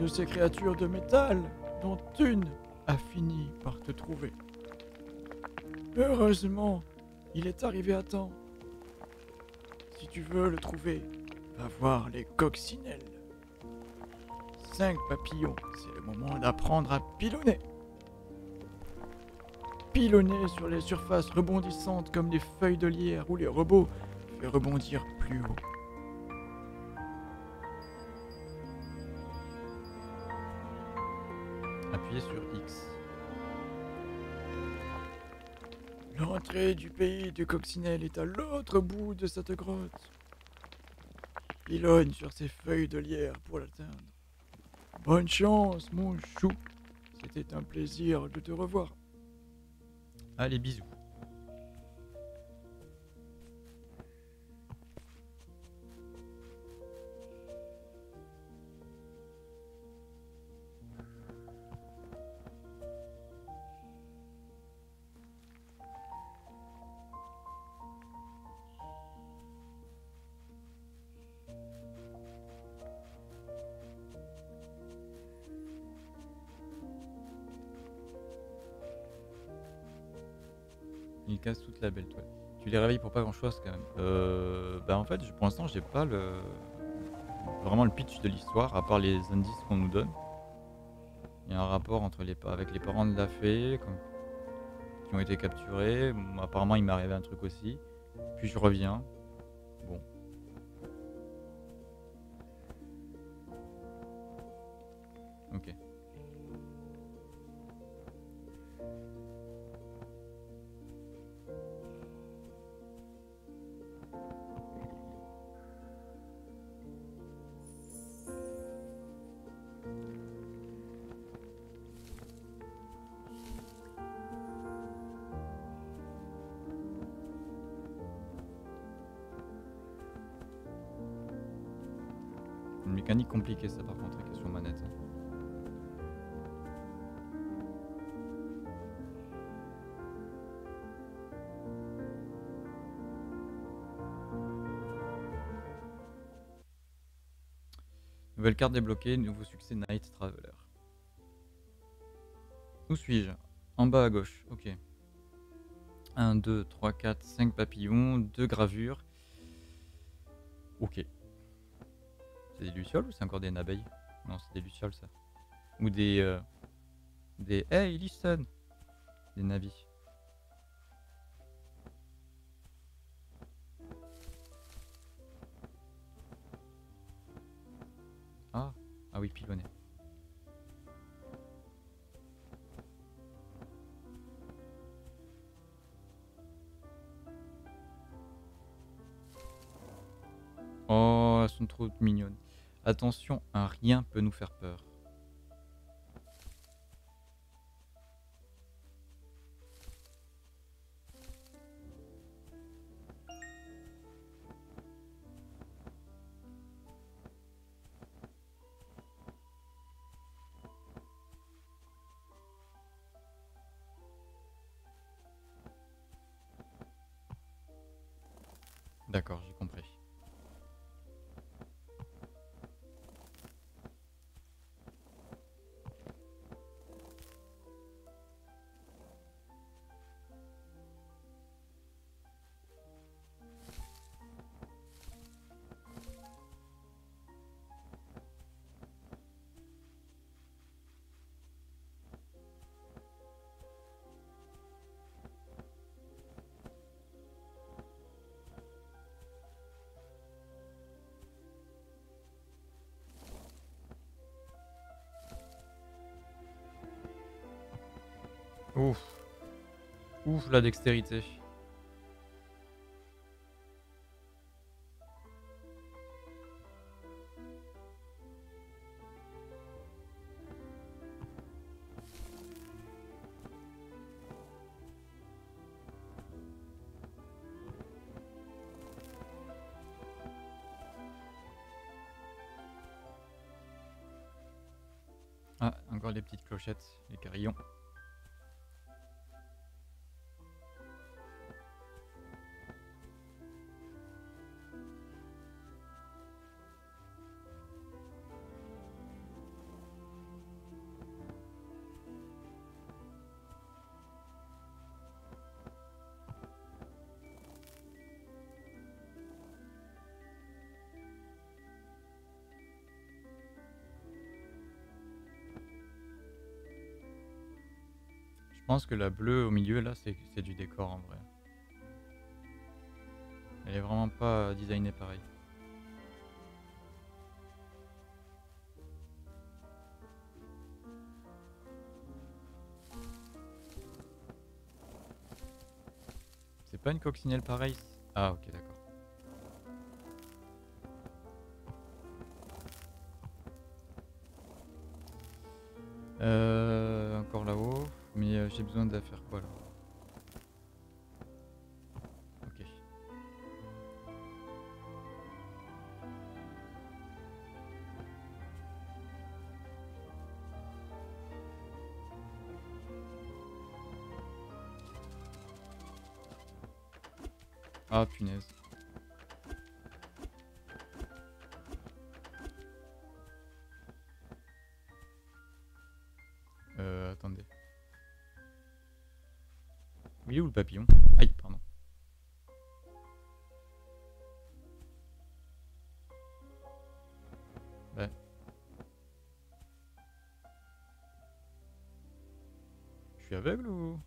de ces créatures de métal, dont une a fini par te trouver. Heureusement, il est arrivé à temps. Si tu veux le trouver, va voir les coccinelles. 5 papillons, c'est le moment d'apprendre à pilonner. Pilonner sur les surfaces rebondissantes comme les feuilles de lierre ou les robots fait rebondir plus haut. Appuyez sur X. L'entrée du pays de coccinelles est à l'autre bout de cette grotte. Pilonne sur ces feuilles de lierre pour l'atteindre. Bonne chance, mon chou. C'était un plaisir de te revoir. Allez, bisous. Casse toute la belle toile. Tu les réveilles pour pas grand chose quand même. Bah en fait pour l'instant j'ai pas le vraiment le pitch de l'histoire à part les indices qu'on nous donne. Il y a un rapport entre avec les parents de la fée qui ont été capturés. Bon, apparemment il m'est arrivé un truc aussi. Puis je reviens. Bon. Ok. Compliqué ça par contre la question manette. Nouvelle carte débloquée, nouveau succès Night Traveler. Où suis-je? En bas à gauche, ok. 1, 2, 3, 4, 5 papillons, 2 gravures. Ok. C'est des lucioles ou c'est encore des abeilles? Non, c'est des lucioles ça. Ou des hey listen, des navis. Ah, ah oui, pilonné. Oh, elles sont trop mignonnes. Attention, un rien peut nous faire peur. D'accord, j'ai compris. Ouf. Ouf la dextérité. Ah, encore les petites clochettes, les carillons. Je pense que la bleue au milieu là c'est du décor en vrai. Elle est vraiment pas designée pareil. C'est pas une coccinelle pareille. Ah ok d'accord. Encore là-haut. Mais j'ai besoin de faire quoi là? Ok. Ah punaise. Attendez. Il est où le papillon? Aïe, pardon. Ouais. Je suis aveugle ou?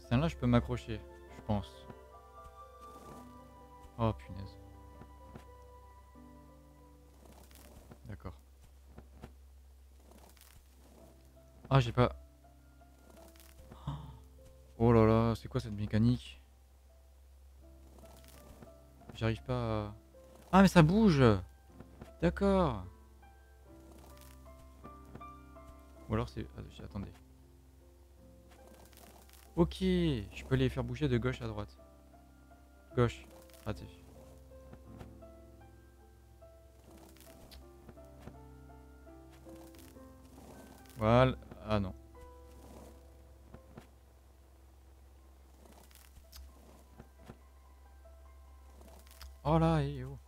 Celle-là, je peux m'accrocher, je pense. Oh punaise. Ah j'ai pas... Oh là là, c'est quoi cette mécanique? J'arrive pas à... Ah mais ça bouge! D'accord! Ou alors c'est... Attendez. Ok, je peux les faire bouger de gauche à droite. Gauche, raté. Voilà. Ah non. Oh là, et oh.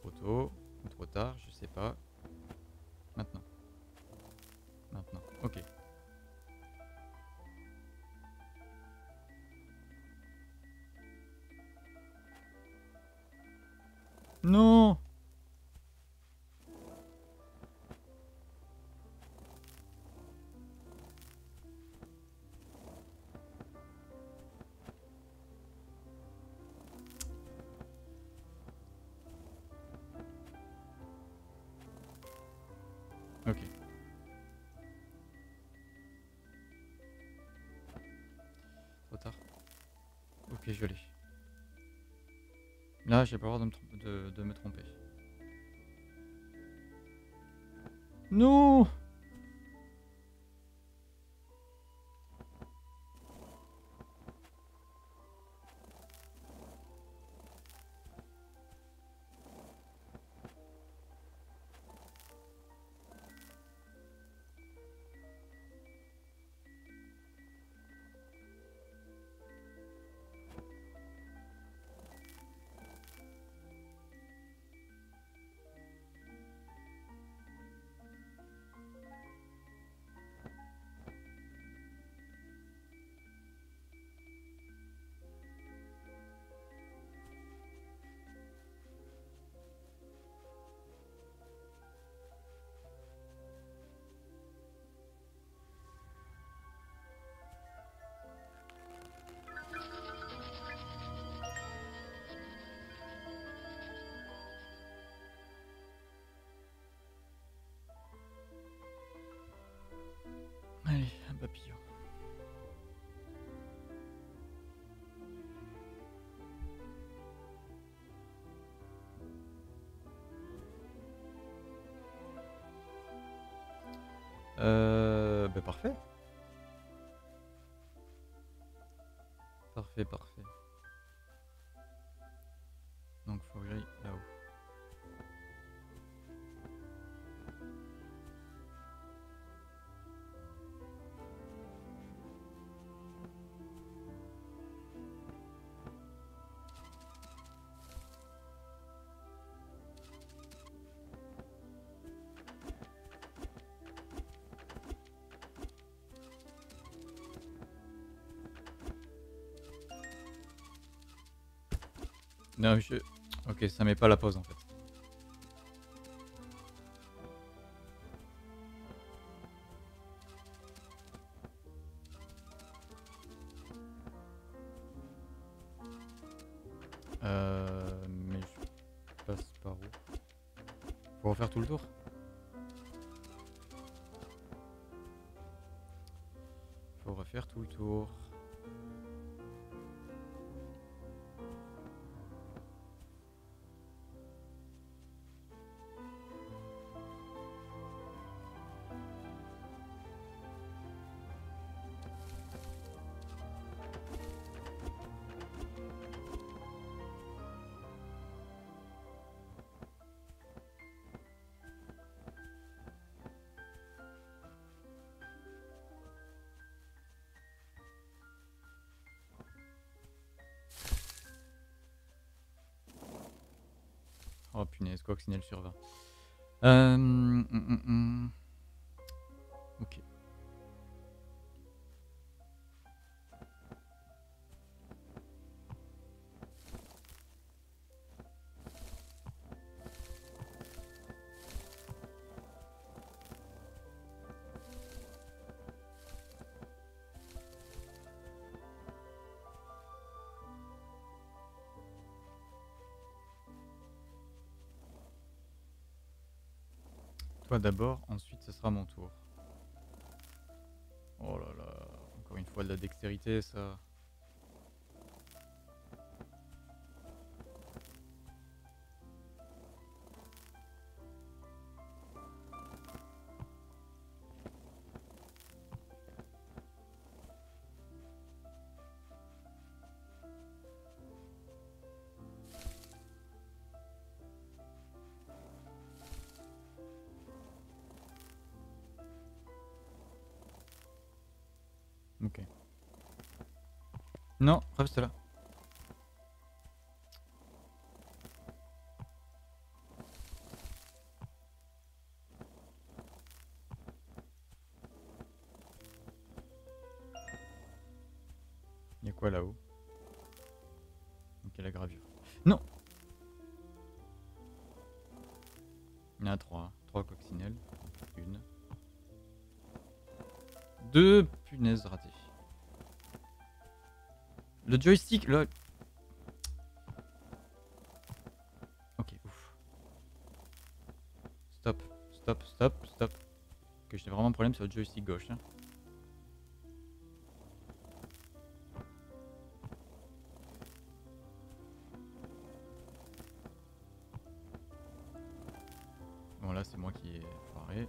Trop tôt ou trop tard, je sais pas. Maintenant. Maintenant, ok. Non. Ok. Ok, je l'ai. Là, j'ai pas le droit de me tromper. Non! Bah parfait. Parfait, parfait. Donc faut que j'aille là-haut. Non, je... Ok, ça met pas la pause en fait. Mais je passe par où? Faut refaire tout le tour? Faut refaire tout le tour. Oh punaise, quoi que signal sur 20. Ok. D'abord, ensuite ce sera mon tour. Oh là là, encore une fois de la dextérité ça. Ok. Non, reste là. Il y a quoi là-haut? Ok, la gravure. Non! Il y en a 3. 3 coccinelles. 1. 2. Punaise, raté. Le joystick, là. Ok, ouf. Stop, stop, stop, stop. Ok, j'ai vraiment un problème sur le joystick gauche. Hein. Bon, là, c'est moi qui ai foiré.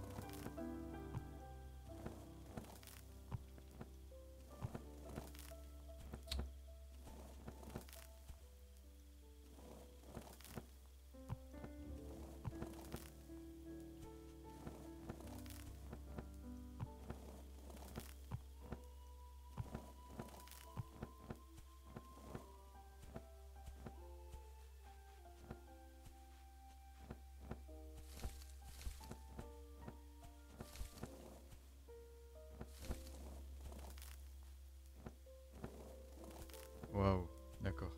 Waouh, d'accord.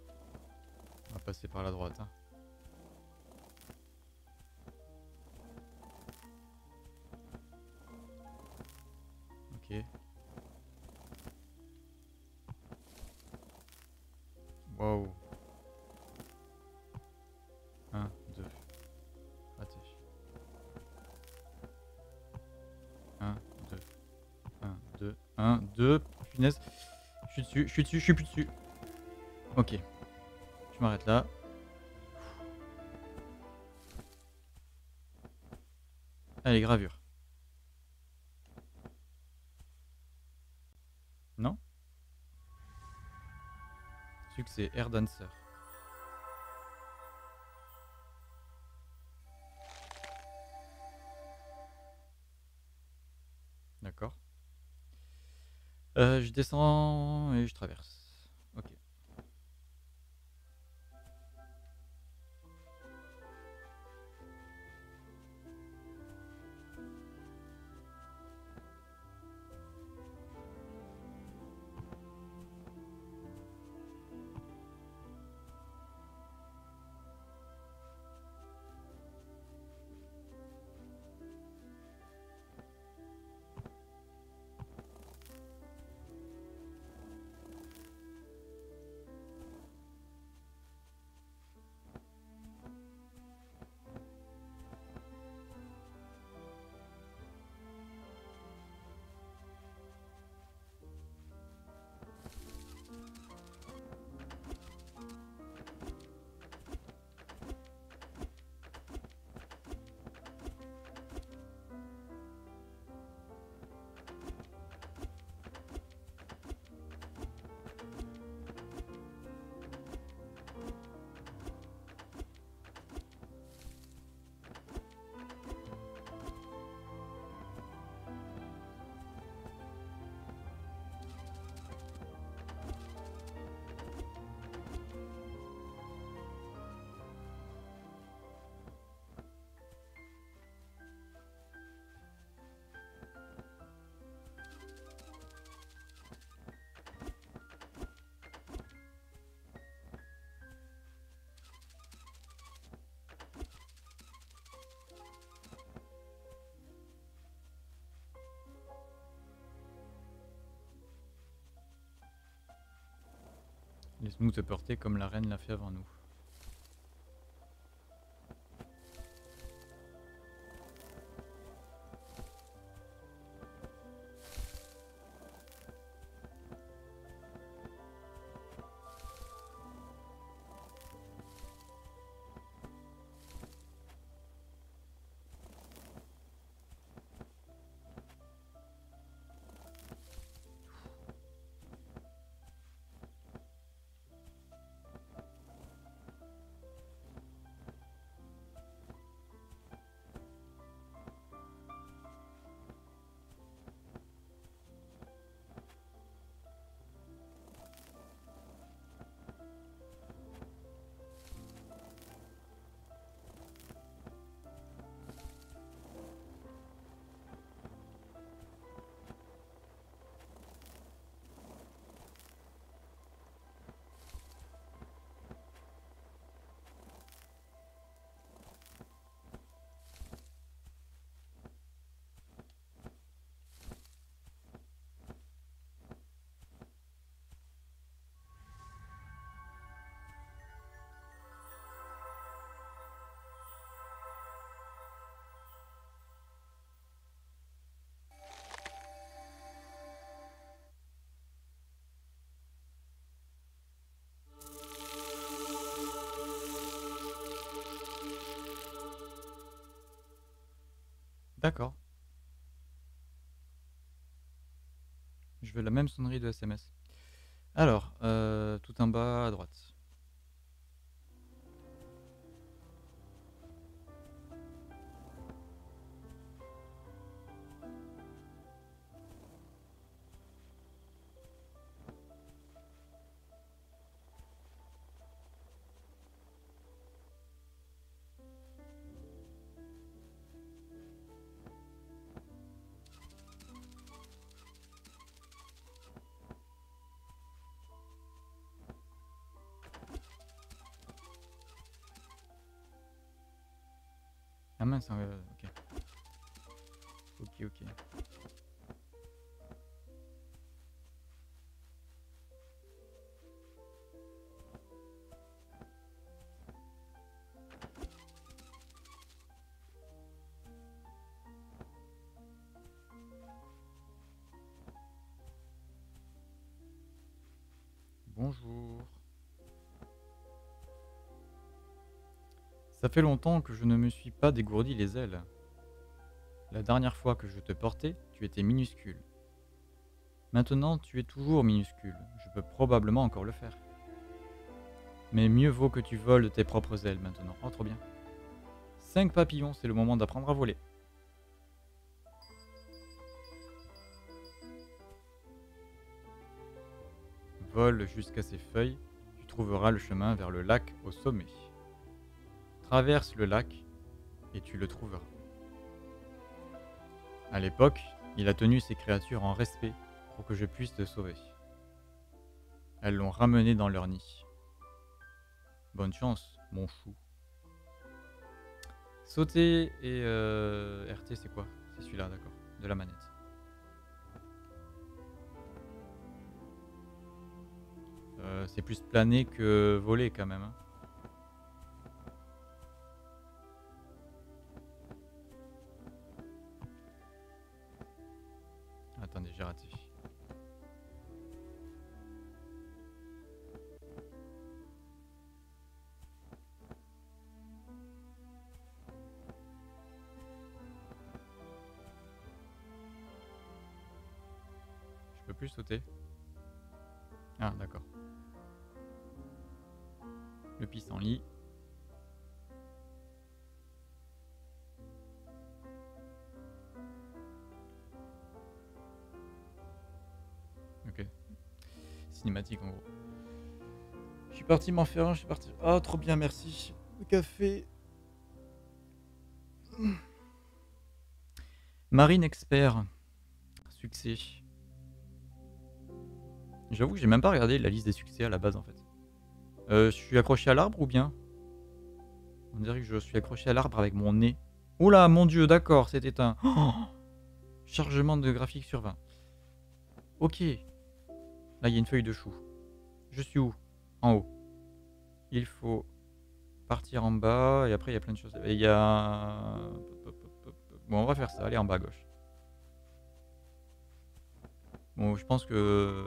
On va passer par la droite. Hein. Ok. Waouh. 1, 2. Raté. 1, 2. 1, 2. 1, 2. Punaise. Je suis dessus, je suis plus dessus. Ok, je m'arrête là. Allez, gravure. c'est Air Dancer. D'accord. Je descends et je traverse. Ok. Laisse-nous te porter comme la reine l'a fait avant nous. D'accord. Je veux la même sonnerie de SMS. Alors, tout en bas à droite. Ah mince, ok. Ok. Bonjour. Ça fait longtemps que je ne me suis pas dégourdi les ailes. La dernière fois que je te portais, tu étais minuscule. Maintenant, tu es toujours minuscule. Je peux probablement encore le faire. Mais mieux vaut que tu voles de tes propres ailes maintenant. Oh, trop bien. 5 papillons, c'est le moment d'apprendre à voler. Vole jusqu'à ces feuilles. Tu trouveras le chemin vers le lac au sommet. Traverse le lac et tu le trouveras. À l'époque, il a tenu ces créatures en respect pour que je puisse te sauver. Elles l'ont ramené dans leur nid. Bonne chance, mon chou. Sauter et RT, c'est quoi? C'est celui-là, d'accord, de la manette. C'est plus planer que voler quand même. Hein. Attendez, j'ai raté. Je peux plus sauter. Ah, d'accord. Le pissenlit. Ok. Cinématique en gros. Je suis parti m'en faire un, je suis parti... Ah, trop bien, merci. Le café. Marine expert. Succès. J'avoue que j'ai même pas regardé la liste des succès à la base en fait. Je suis accroché à l'arbre ou bien? On dirait que je suis accroché à l'arbre avec mon nez. Oula, mon dieu, d'accord, c'était un... Oh, chargement de graphique sur 20. Ok. Là, il y a une feuille de chou. Je suis où? En haut. Il faut partir en bas et après, il y a plein de choses. Il y a... Bon, on va faire ça. Allez, en bas à gauche. Bon, je pense que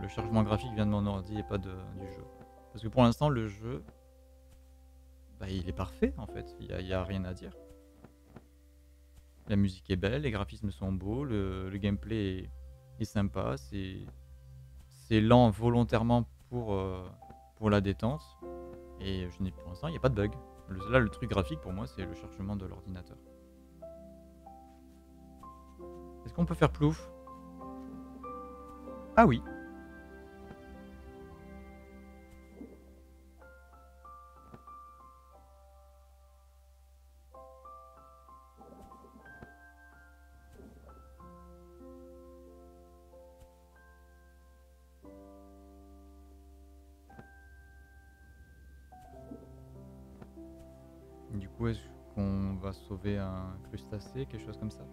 le chargement graphique vient de mon ordi et pas du jeu. Parce que pour l'instant, le jeu, bah, il est parfait en fait, il n'y a rien à dire. La musique est belle, les graphismes sont beaux, le gameplay est sympa, c'est lent volontairement pour la détente. Et je n'ai pour l'instant, il n'y a pas de bug. Là, le truc graphique pour moi, c'est le chargement de l'ordinateur. Est-ce qu'on peut faire plouf? Ah oui! Est-ce qu'on va sauver un crustacé, quelque chose comme ça?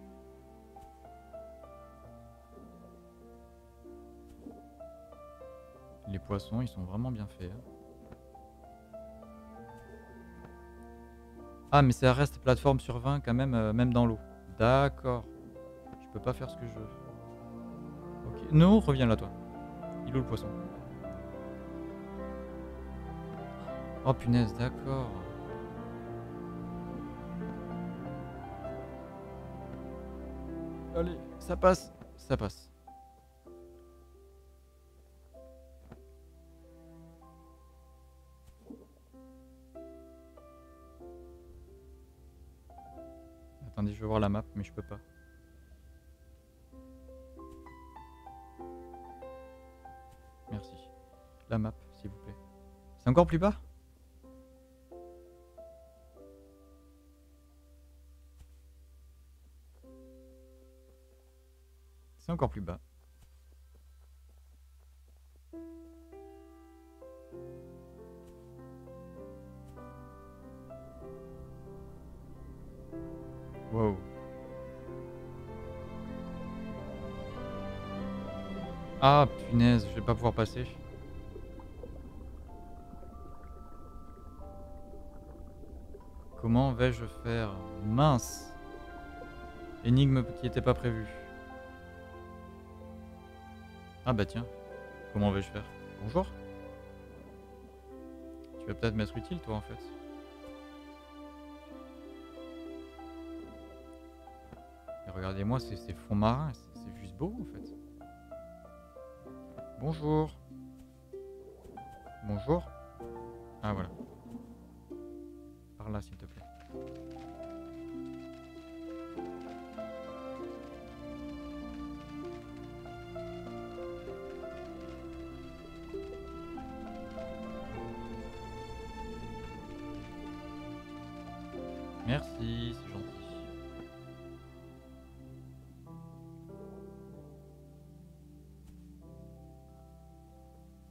Les poissons, ils sont vraiment bien faits. Hein. Ah, mais ça reste plateforme sur 20 quand même, même dans l'eau. D'accord. Je peux pas faire ce que je veux. Okay. Non, reviens là, toi. Il est où le poisson? Oh punaise, d'accord. Allez, ça passe, ça passe. Attendez, je vais voir la map, mais je peux pas. Merci. La map, s'il vous plaît. C'est encore plus bas ? Encore plus bas. Wow. Ah punaise, je vais pas pouvoir passer. Comment vais-je faire? Mince. Énigme qui n'était pas prévue. Ah bah tiens, comment vais-je faire? Bonjour. Tu vas peut-être m'être utile toi en fait. Et regardez-moi ces fonds marins, c'est juste beau en fait. Bonjour. Bonjour. Ah voilà. Par là s'il te plaît. Merci, c'est gentil.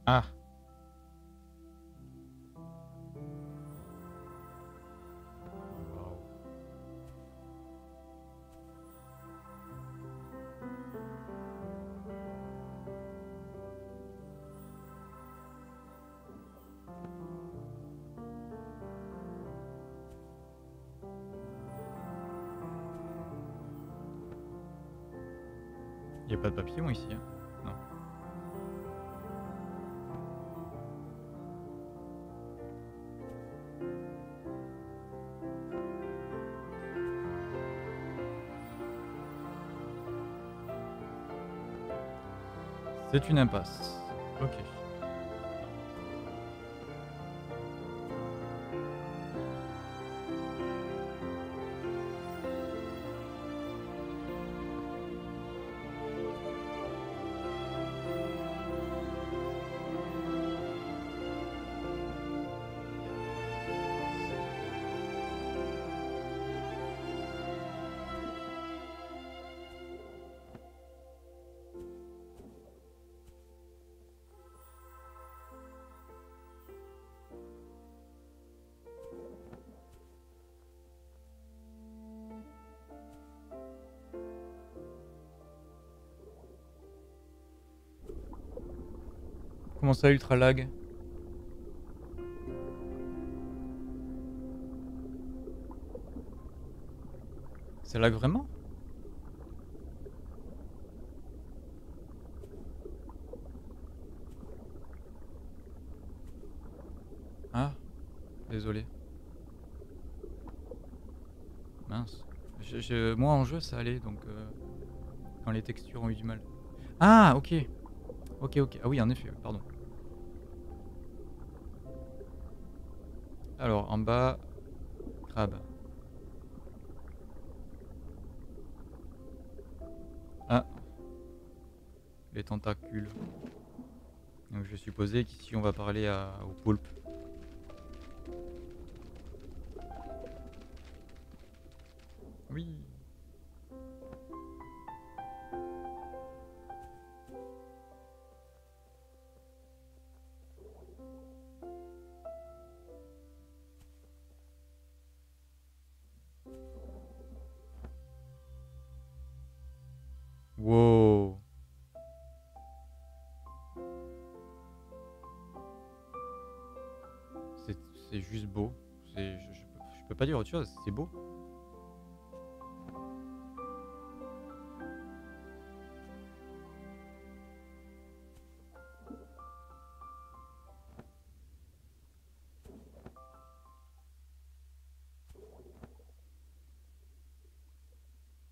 Ah. Il n'y a pas de papillon ici, hein? Non. C'est une impasse. Ok. Comment ça, ultra lag? Ça lag vraiment? Ah, désolé. Mince. Moi en jeu ça allait, donc quand les textures ont eu du mal. Ah, ok. Ok, ok. Ah oui, en effet, pardon. Alors, en bas, crabe. Ah. Les tentacules. Donc je supposais qu'ici on va parler au poulpe. Oui. Wow. C'est juste beau. Je peux pas dire autre chose, c'est beau.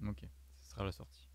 Ok, ce sera la sortie.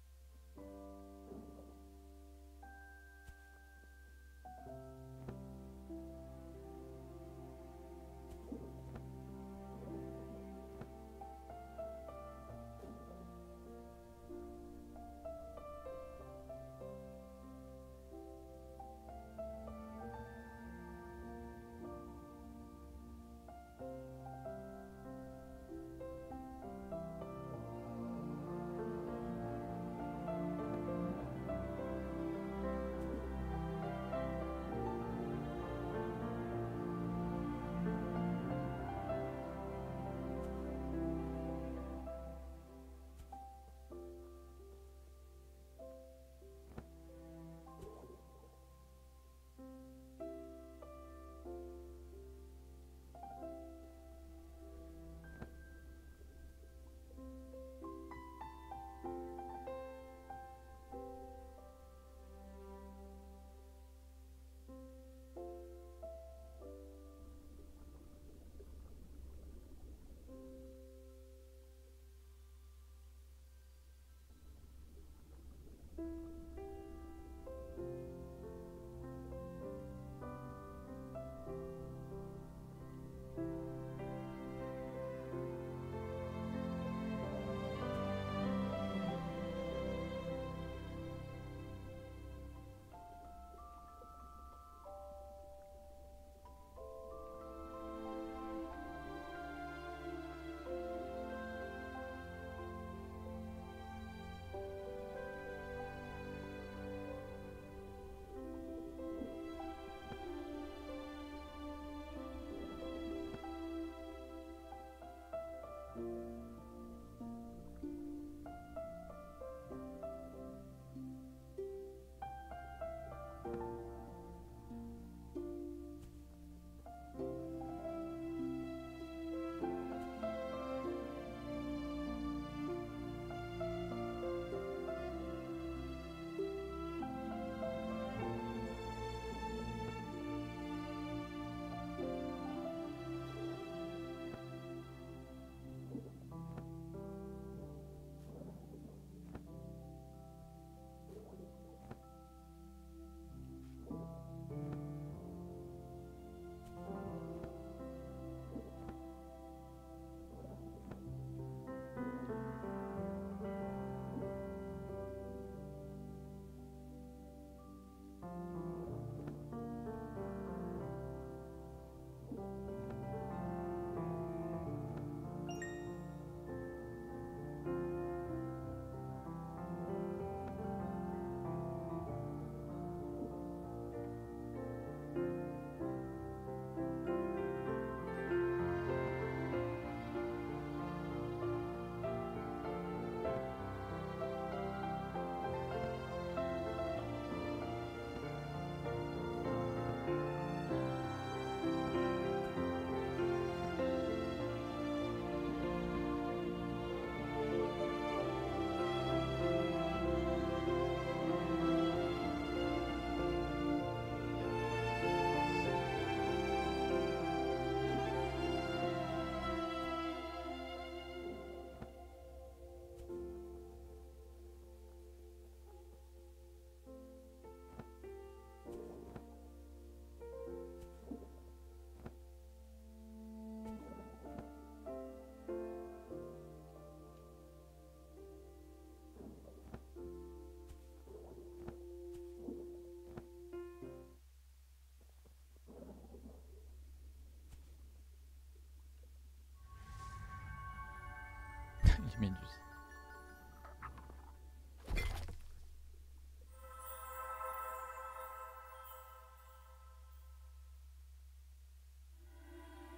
méduses.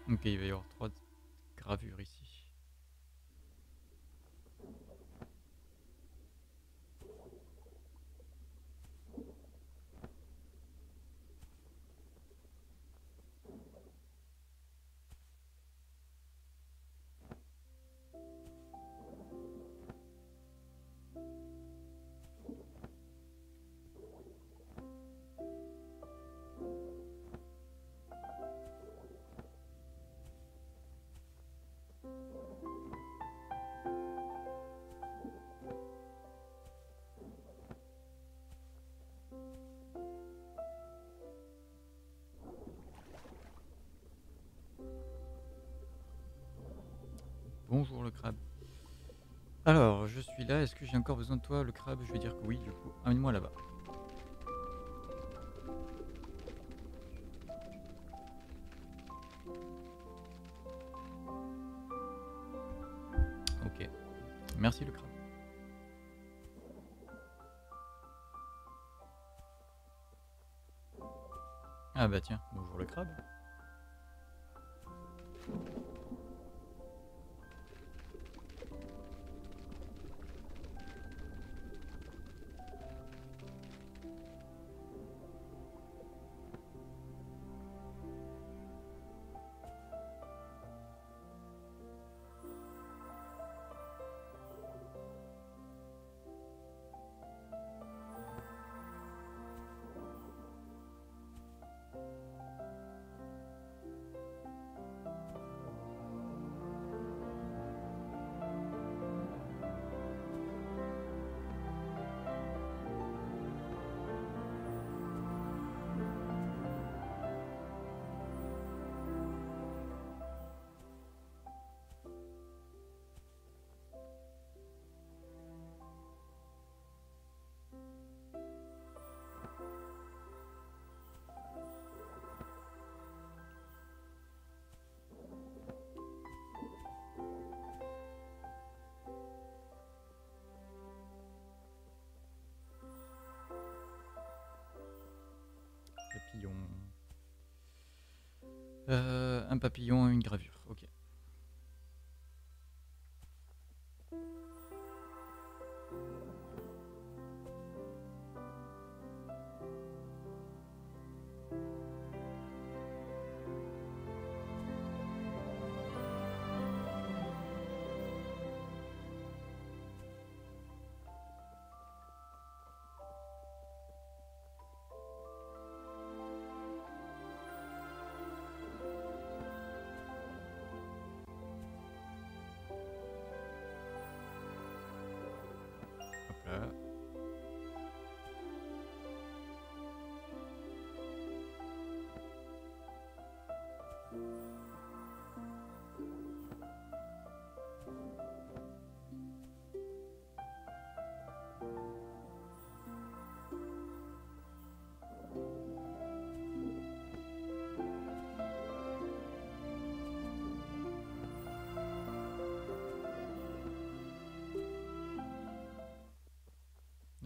Ok, il va y avoir 3 gravures ici. Bonjour le crabe. Alors, je suis là. Est-ce que j'ai encore besoin de toi, le crabe? Je vais dire que oui, du coup. Amène-moi là-bas. Ok. Merci le crabe. Ah bah tiens, bonjour le crabe. Un papillon, une gravure, ok.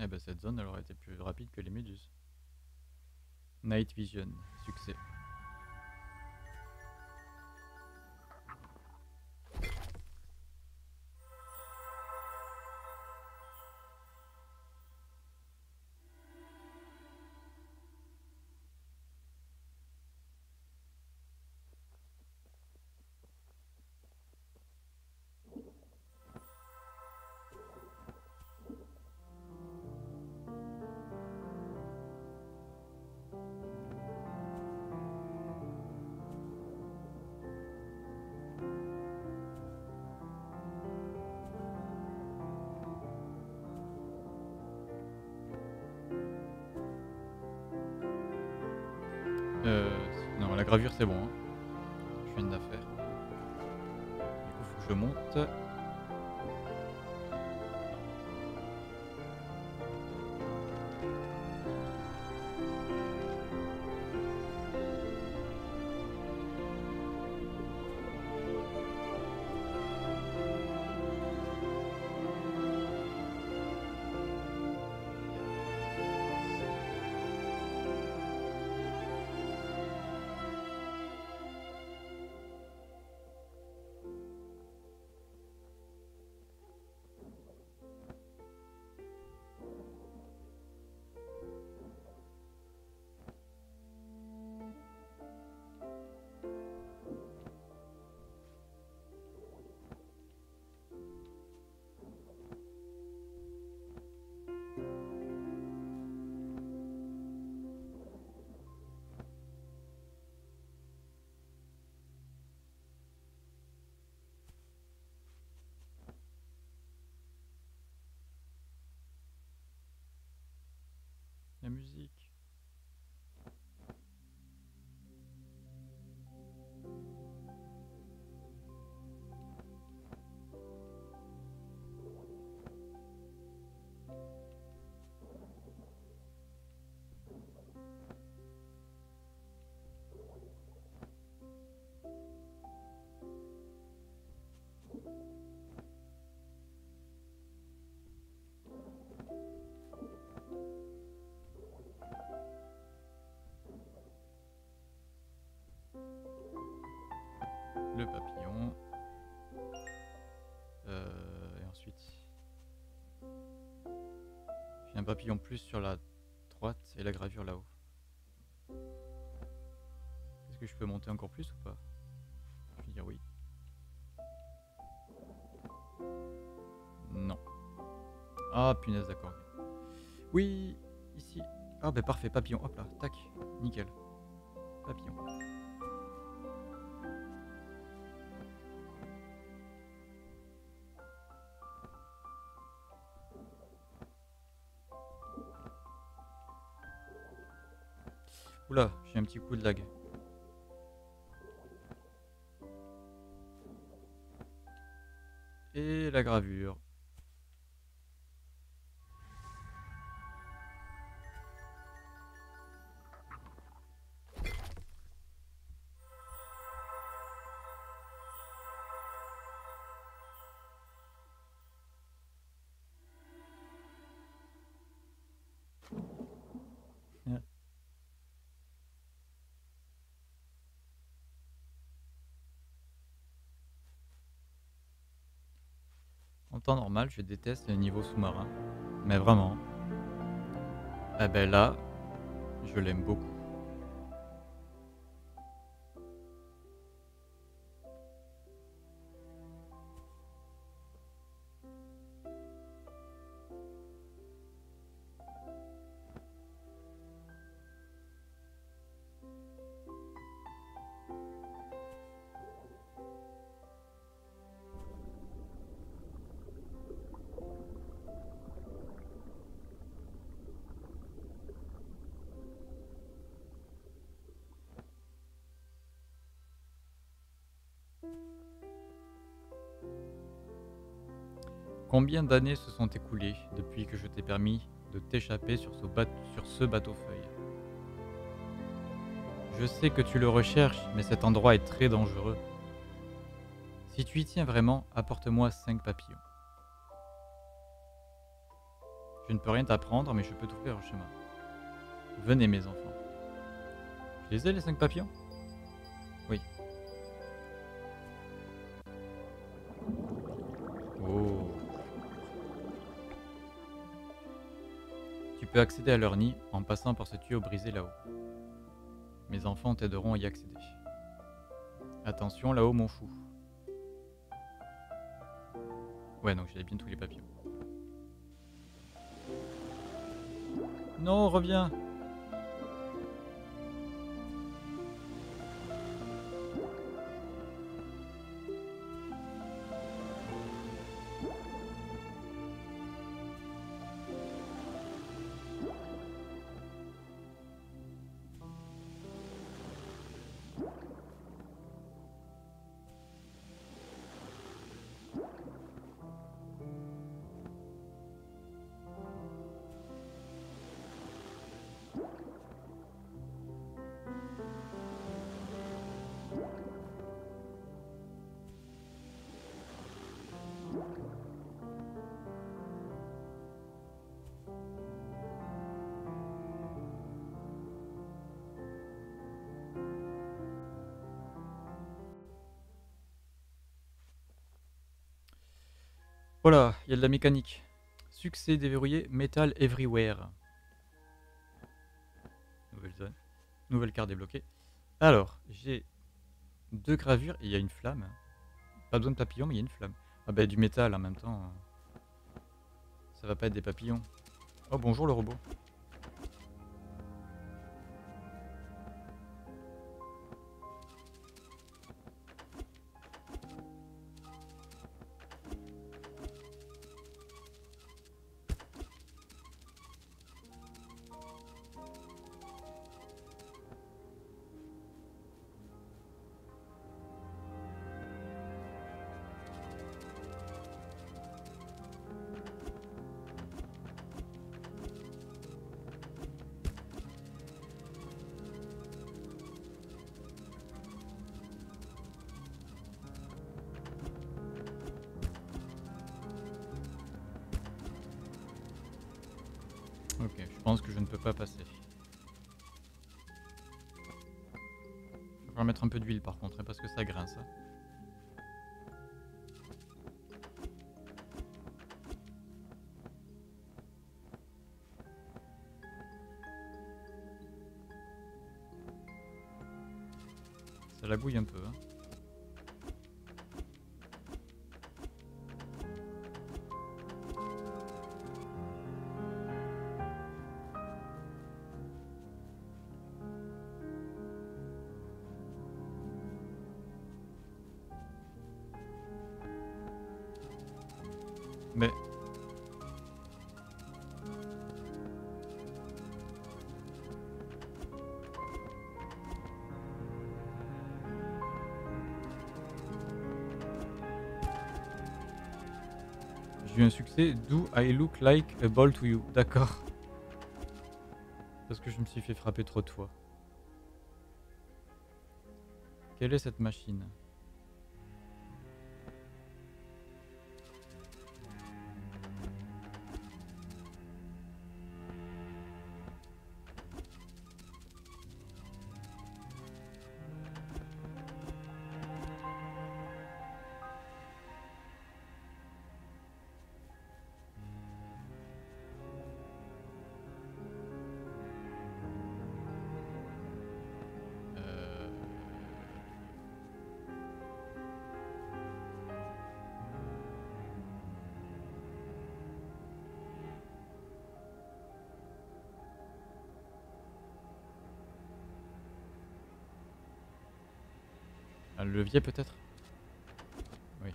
Eh ben cette zone elle aurait été plus rapide que les méduses. Night Vision, succès. Non, la gravure c'est bon, hein. Je viens de la faire. Du coup, faut que je monte. la musique. Le papillon. Et ensuite... J'ai un papillon plus sur la droite et la gravure là-haut. Est-ce que je peux monter encore plus ou pas? Je vais dire oui. Non. Ah punaise, d'accord. Oui, ici. Ah bah parfait, papillon. Hop là, tac, nickel. Papillon. Oula, j'ai un petit coup de lag. Et la gravure. En temps normal, je déteste les niveaux sous-marins, mais vraiment. Eh ben là, je l'aime beaucoup. Combien d'années se sont écoulées depuis que je t'ai permis de t'échapper sur ce bateau-feuille? Je sais que tu le recherches, mais cet endroit est très dangereux. Si tu y tiens vraiment, apporte-moi 5 papillons. Je ne peux rien t'apprendre, mais je peux tout faire au chemin. Venez mes enfants. Je les ai les 5 papillons? Oui. Oh. Tu peux accéder à leur nid en passant par ce tuyau brisé là-haut. Mes enfants t'aideront à y accéder. Attention là-haut mon chou. Ouais, donc j'ai bien tous les papillons. Non, reviens. Voilà, il y a de la mécanique. Succès déverrouillé, Metal Everywhere. Nouvelle zone. Nouvelle carte débloquée. Alors, j'ai 2 gravures et il y a une flamme. Pas besoin de papillon, mais il y a une flamme. Ah bah du métal en même temps. Ça va pas être des papillons. Oh bonjour le robot. Ok, je pense que je ne peux pas passer. Je vais pouvoir mettre un peu d'huile par contre, parce que ça grince. Ça la bouille un peu. Hein. Mais... J'ai eu un succès. Do I look like a ball to you? D'accord. Parce que je me suis fait frapper trop de fois. Quelle est cette machine? Un levier peut-être? Oui.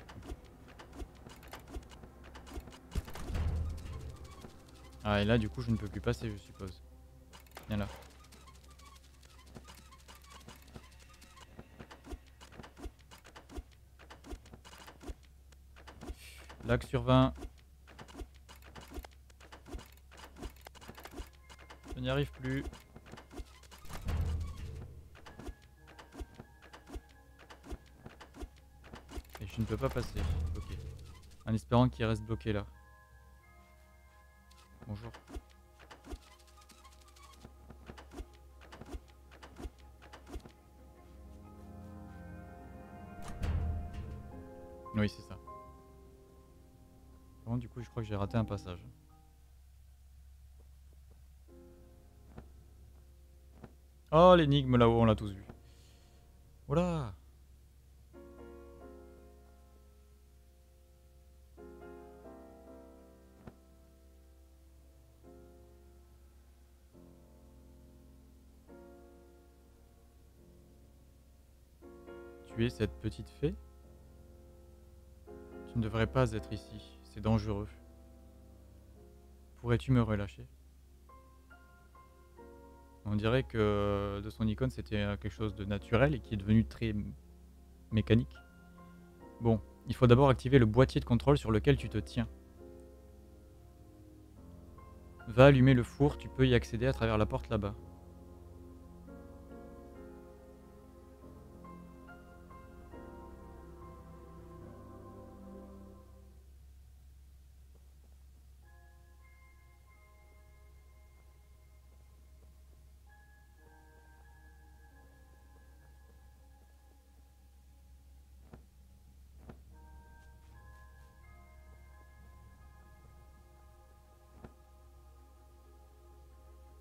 Ah et là du coup je ne peux plus passer je suppose. Viens là. Lac sur 20. Je n'y arrive plus. Je ne peux pas passer, ok. En espérant qu'il reste bloqué là. Bonjour. Oui, c'est ça. Bon, du coup, je crois que j'ai raté un passage. Oh, l'énigme là-haut, on l'a tous vu. Voilà. Tu es cette petite fée? Tu ne devrais pas être ici, c'est dangereux. Pourrais-tu me relâcher? On dirait que de son icône c'était quelque chose de naturel et qui est devenu très mécanique. Bon, il faut d'abord activer le boîtier de contrôle sur lequel tu te tiens. Va allumer le four, tu peux y accéder à travers la porte là-bas.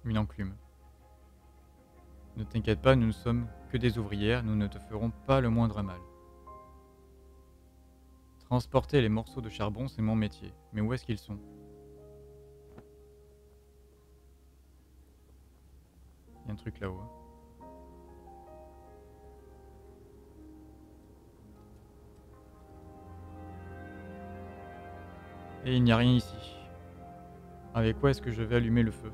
Une enclume. Ne t'inquiète pas, nous ne sommes que des ouvrières, nous ne te ferons pas le moindre mal. Transporter les morceaux de charbon, c'est mon métier. Mais où est-ce qu'ils sont? Il y a un truc là-haut. Hein. Et il n'y a rien ici. Avec quoi est-ce que je vais allumer le feu?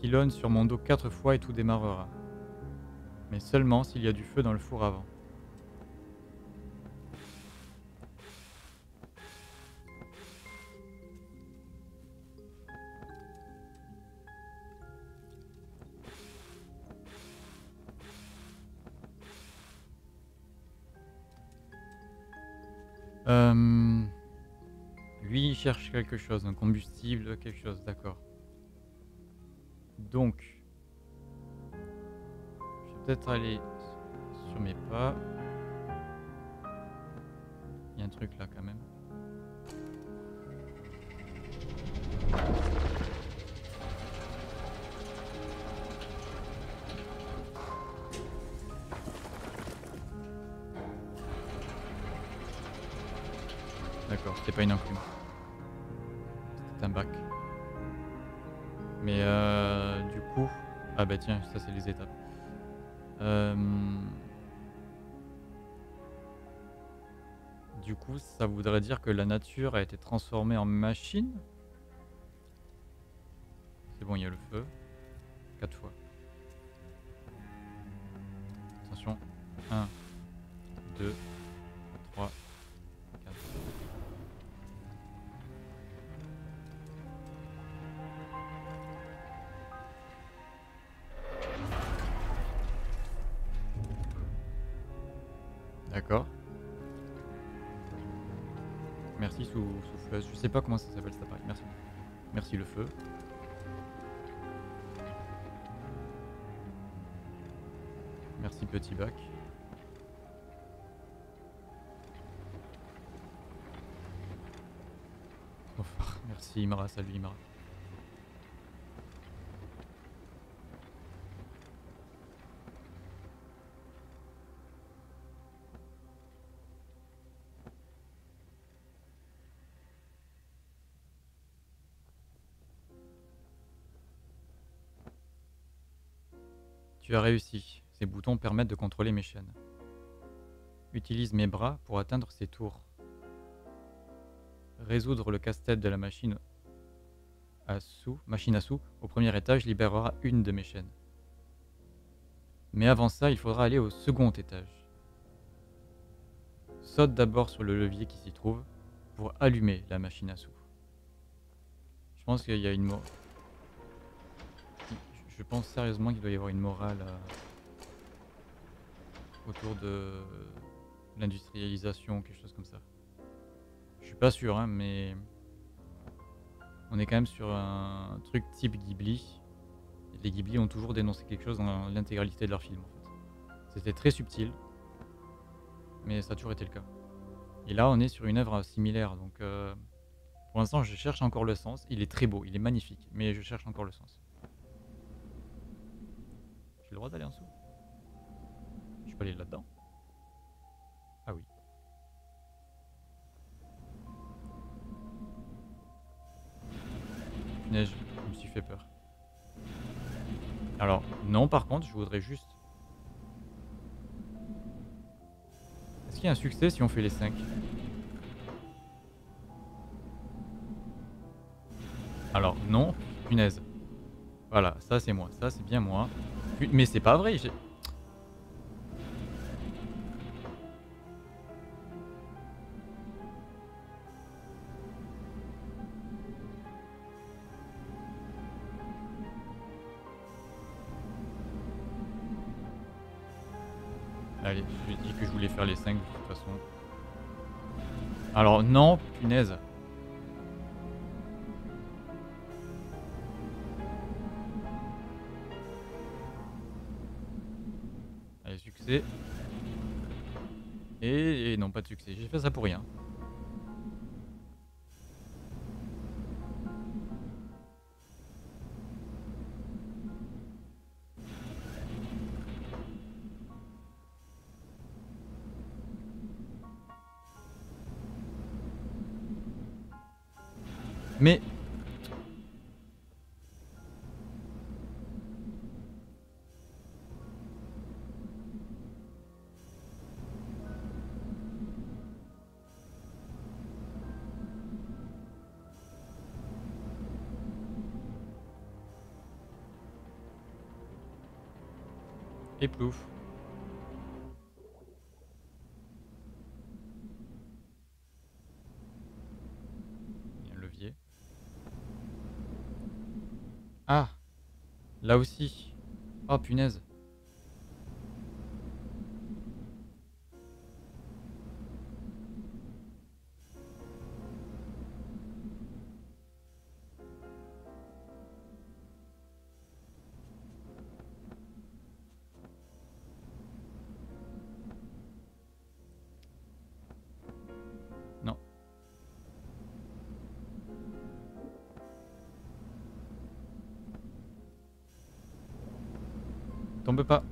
Pilonne sur mon dos 4 fois et tout démarrera. Mais seulement s'il y a du feu dans le four avant. Lui, il cherche quelque chose, un combustible, quelque chose, d'accord. Donc, je vais peut-être aller sur mes pas. Il y a un truc là quand même. D'accord, c'était pas une enclume. C'était un bac. Mais du coup... Ah bah tiens, ça c'est les étapes. Du coup, ça voudrait dire que la nature a été transformée en machine. C'est bon, il y a le feu. 4 fois. Attention. 1, 2, 3... D'accord. Merci sous feu. Je sais pas comment ça s'appelle cet appareil. Merci. Merci le feu. Merci petit bac. Oh, merci Imara, salut Imara. Tu as réussi. Ces boutons permettent de contrôler mes chaînes. Utilise mes bras pour atteindre ces tours. Résoudre le casse-tête de la machine à sous au premier étage libérera une de mes chaînes. Mais avant ça, il faudra aller au second étage. Saute d'abord sur le levier qui s'y trouve pour allumer la machine à sous. Je pense qu'il y a une mort. Je pense sérieusement qu'il doit y avoir une morale autour de l'industrialisation, quelque chose comme ça. Je suis pas sûr, hein, mais on est quand même sur un truc type Ghibli. Les Ghibli ont toujours dénoncé quelque chose dans l'intégralité de leur film, en fait. C'était très subtil, mais ça a toujours été le cas. Et là, on est sur une œuvre similaire, donc pour l'instant, je cherche encore le sens. Il est très beau, il est magnifique, mais je cherche encore le sens. J'ai le droit d'aller en dessous. Je peux aller là-dedans. Ah oui. Neige, je me suis fait peur. Alors, non, par contre, je voudrais juste... Est-ce qu'il y a un succès si on fait les 5? Alors, non, punaise. Voilà, ça c'est moi, ça c'est bien moi. Mais c'est pas vrai, j'ai... Allez, j'ai dit que je voulais faire les 5 de toute façon. Alors non, punaise. Et non, pas de succès. J'ai fait ça pour rien. Mais... Et plouf. Il y a un levier. Ah, là aussi. Oh punaise. Tombe pas.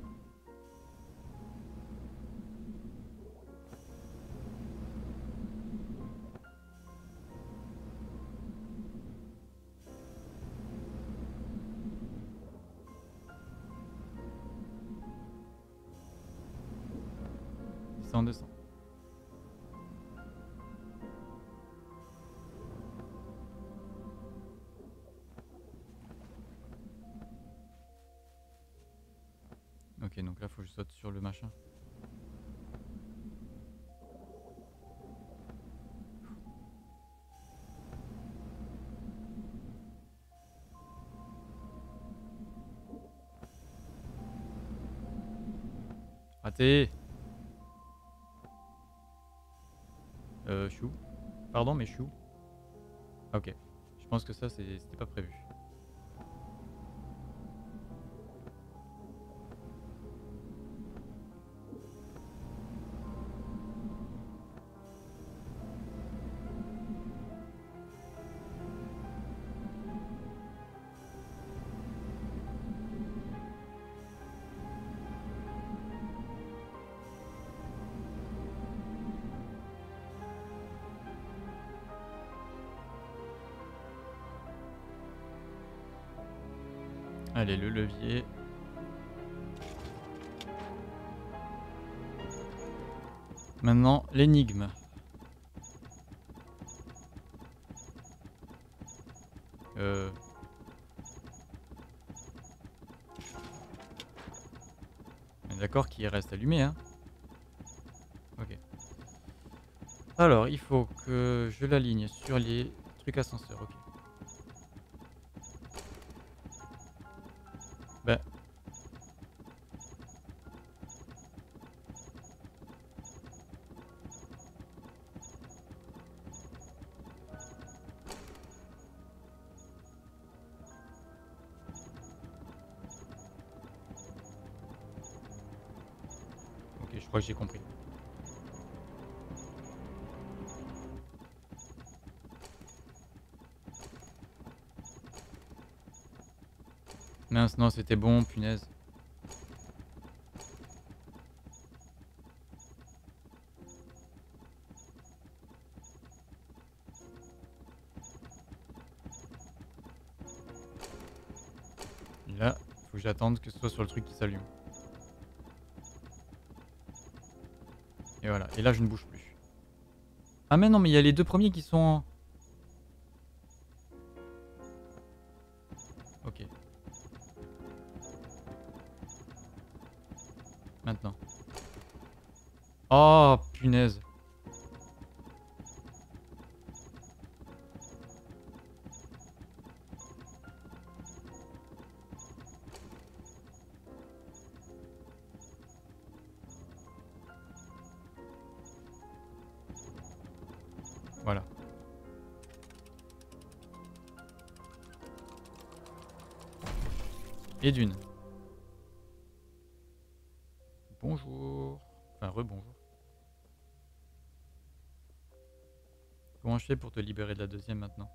Ok, donc là faut que je saute sur le machin. Raté. Je suis où? Pardon, mais je suis où? Ah, ok, je pense que ça c'était pas prévu. Allez, le levier. Maintenant, l'énigme. On est d'accord qu'il reste allumé, hein? Ok. Alors, il faut que je l'aligne sur les trucs ascenseurs, ok. Je crois que j'ai compris. Mince, non, c'était bon, punaise. Et là, faut que j'attende que ce soit sur le truc qui s'allume. Et voilà, et là je ne bouge plus. Ah mais non, mais il y a les deux premiers qui sont en... Ok. Maintenant. Oh punaise. Voilà. Et d'une. Bonjour. Enfin, rebonjour. Comment je fais pour te libérer de la deuxième maintenant?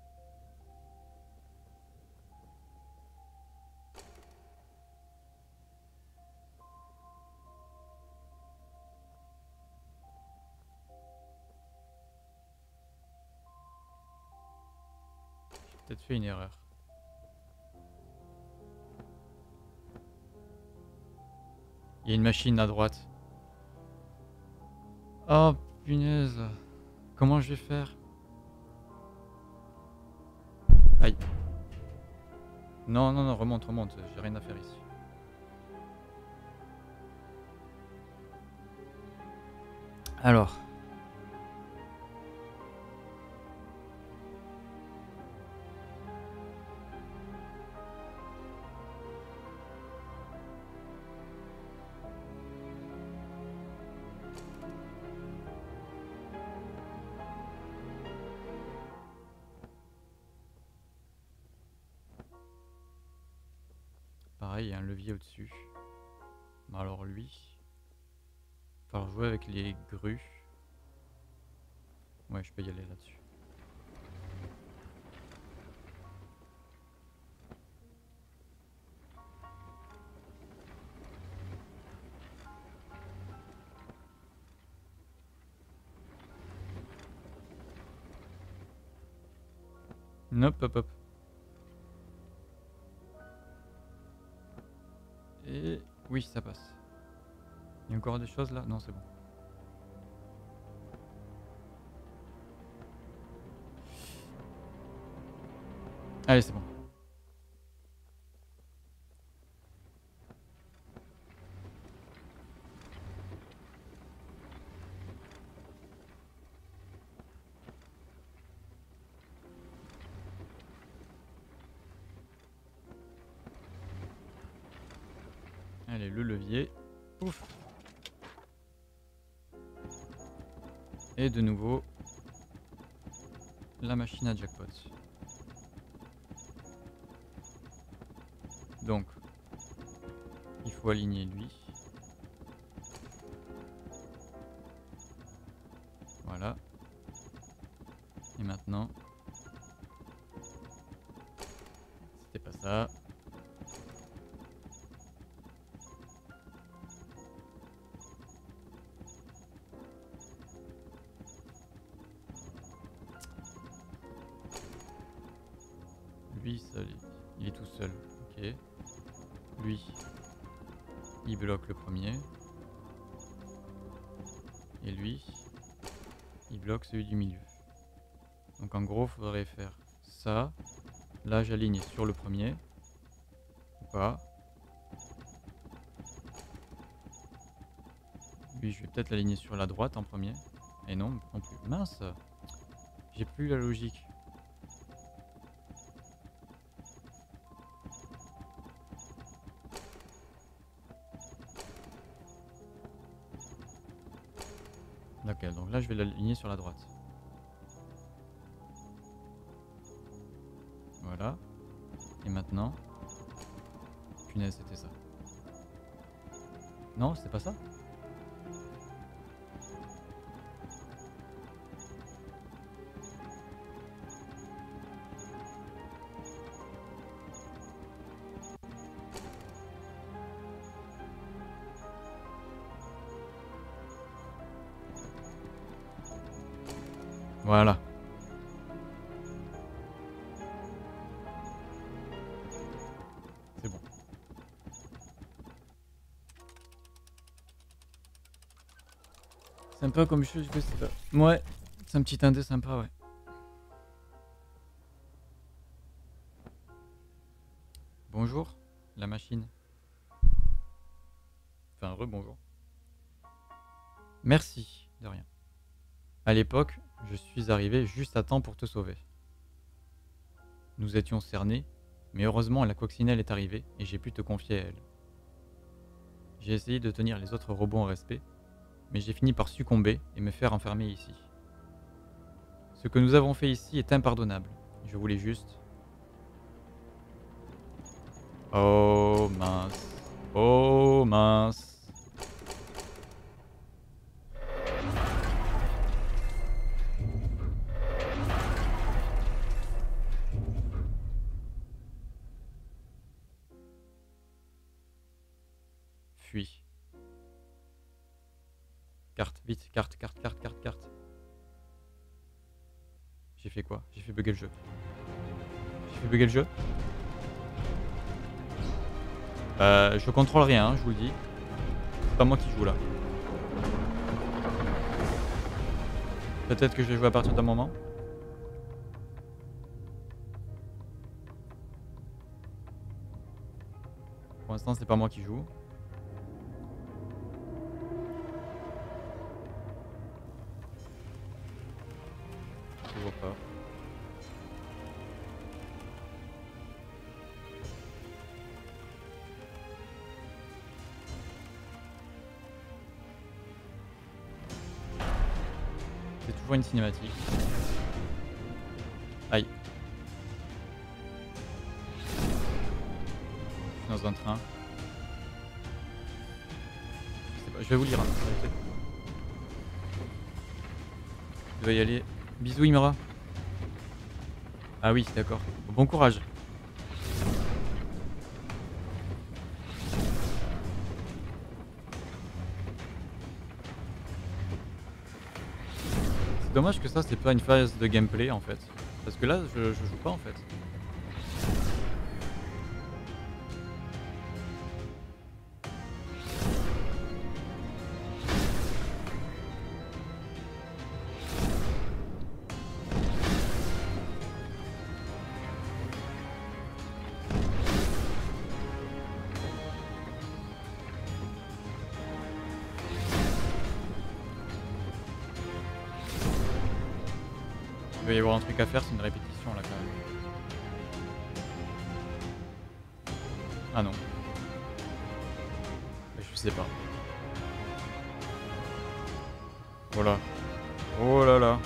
Peut-être fait une erreur. Il y a une machine à droite. Oh punaise. Comment je vais faire? Aïe. Non, non, non, remonte, remonte. J'ai rien à faire ici. Alors. Pareil, il y a un levier au-dessus. Alors lui... Il va falloir jouer avec les grues. Ouais, je peux y aller là-dessus. Hop, hop, hop. Et oui, ça passe. Il y a encore des choses là? Non, c'est bon. Allez, c'est bon. Allez, le levier. Ouf. Et de nouveau, la machine à jackpot. Donc, il faut aligner lui. Voilà. Et maintenant, c'était pas ça. Lui, seul, il est tout seul. Ok. Lui, il bloque le premier. Et lui, il bloque celui du milieu. Donc en gros, il faudrait faire ça. Là, j'aligne sur le premier. Ou pas. Lui, je vais peut-être l'aligner sur la droite en premier. Et non, non plus. Mince! J'ai plus la logique. D'accord, donc là je vais l'aligner sur la droite. Voilà. Et maintenant. Punaise, c'était ça. Non, c'était pas ça. Voilà. C'est bon. C'est un peu comme chose que c'est pas... Ouais, c'est un petit indé sympa, ouais. Bonjour, la machine. Enfin, rebonjour. Merci, de rien. À l'époque, je suis arrivé juste à temps pour te sauver. Nous étions cernés, mais heureusement la coccinelle est arrivée et j'ai pu te confier à elle. J'ai essayé de tenir les autres robots en respect, mais j'ai fini par succomber et me faire enfermer ici. Ce que nous avons fait ici est impardonnable. Je voulais juste... Oh mince. Oh mince. Vite, carte. J'ai fait quoi? J'ai fait bugger le jeu. Je contrôle rien, hein, je vous le dis. C'est pas moi qui joue là. Peut-être que je vais jouer à partir d'un moment. Pour l'instant, c'est pas moi qui joue. C'est toujours une cinématique. Aïe. Je suis dans un train. Je sais pas, je vais vous lire. Hein. Je dois y aller. Bisous Imara. Ah oui, d'accord. Bon courage. C'est dommage que ça, c'est pas une phase de gameplay en fait. Parce que là, je joue pas en fait. Il va y avoir un truc à faire, c'est une répétition là quand même. Ah non. Je sais pas. Voilà. Oh là là.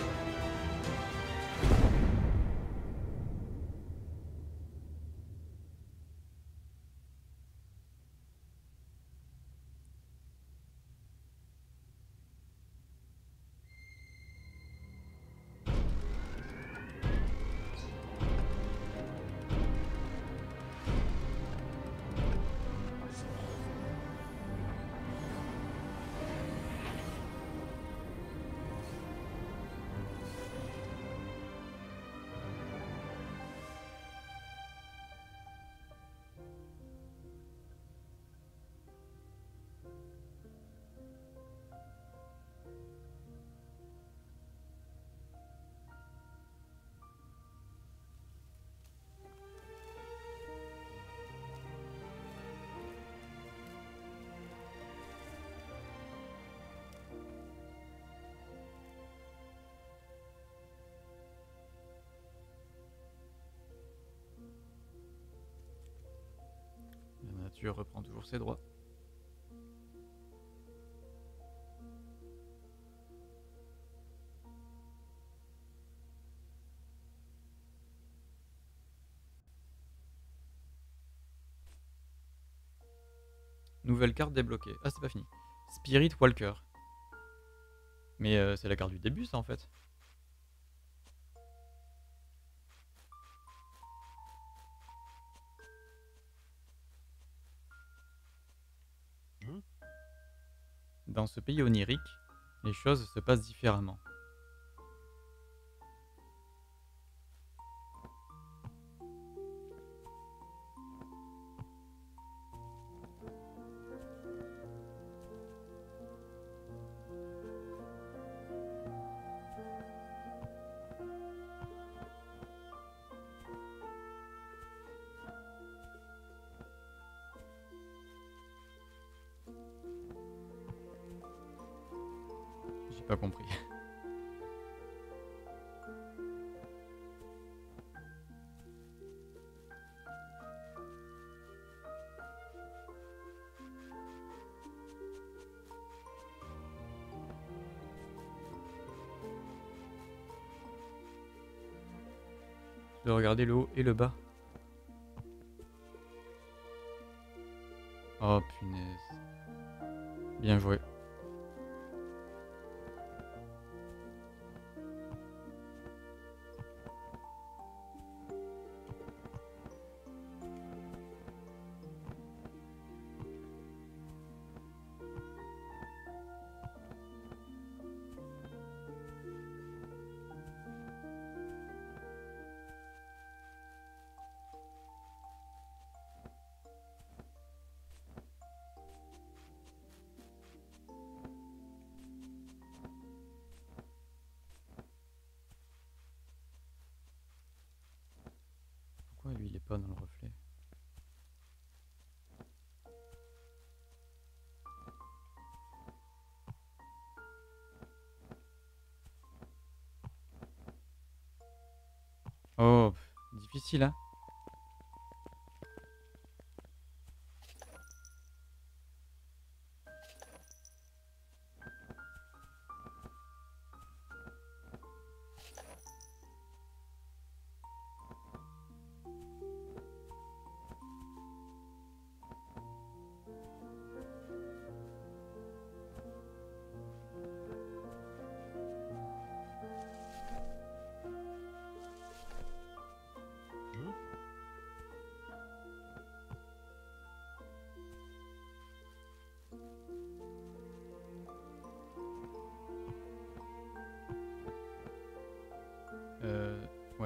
Tu reprends toujours ses droits. Nouvelle carte débloquée. Ah, c'est pas fini. Spirit Walker. Mais c'est la carte du début, ça en fait. Dans ce pays onirique, les choses se passent différemment. Pas compris. Je dois regarder le haut et le bas. Oh punaise. Bien joué. Lui il est pas dans le reflet. Oh, difficile hein.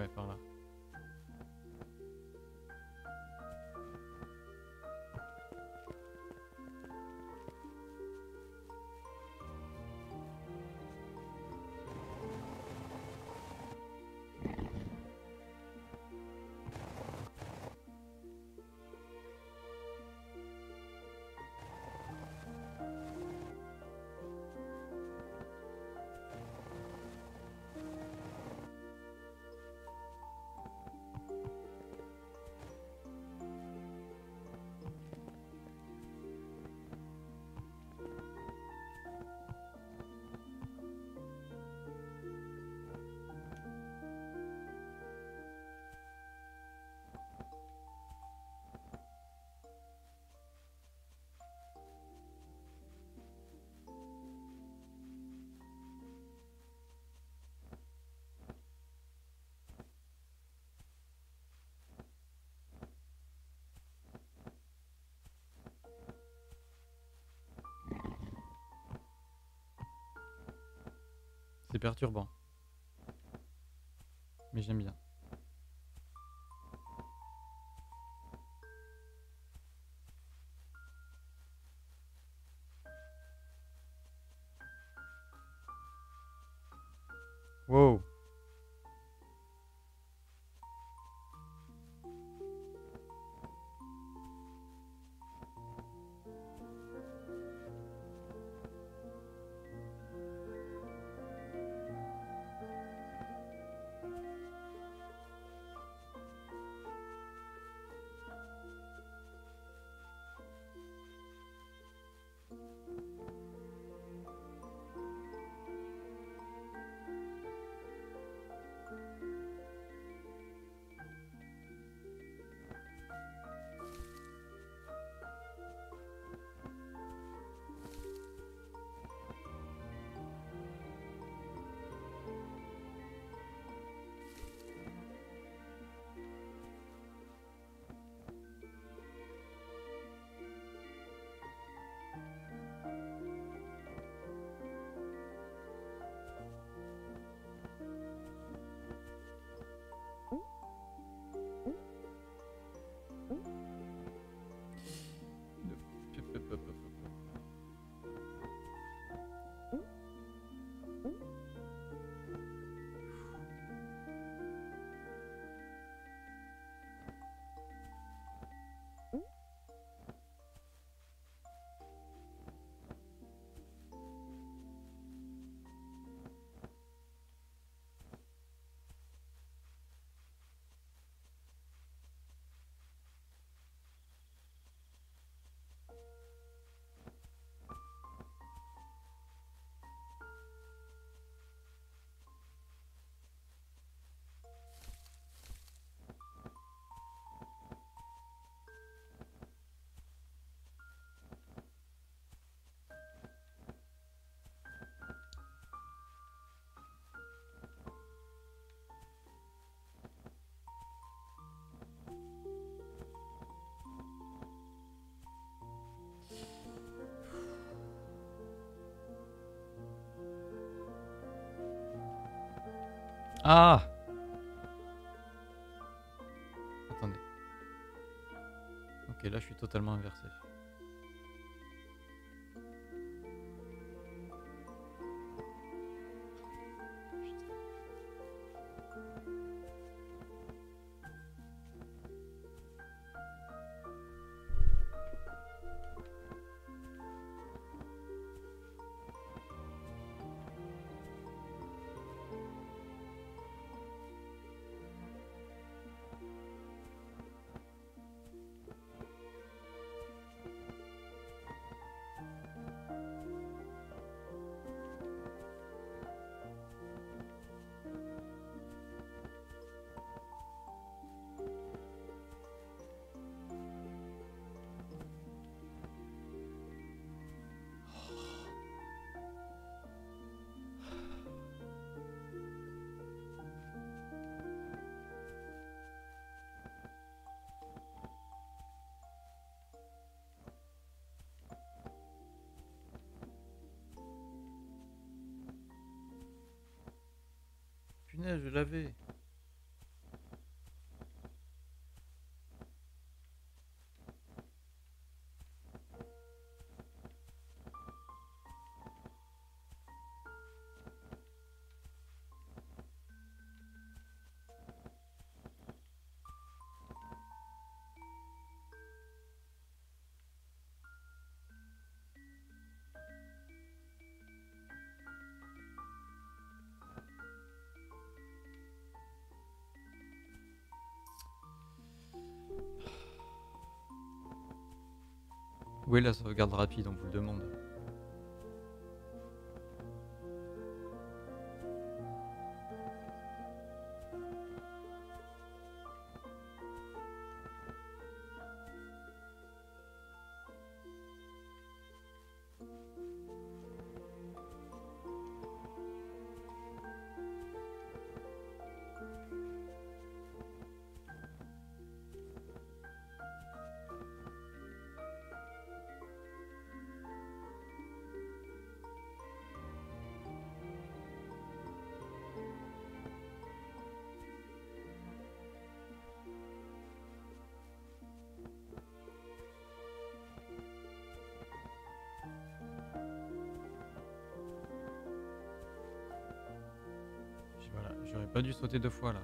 Ouais, par là. C'est perturbant. Mais j'aime bien. Wow. Ah! Attendez. Ok, là je suis totalement inversé. Je l'avais. Où est la sauvegarde rapide? On vous le demande. J'aurais pas dû sauter deux fois là.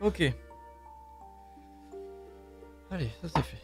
Ok. Allez, ça c'est fait.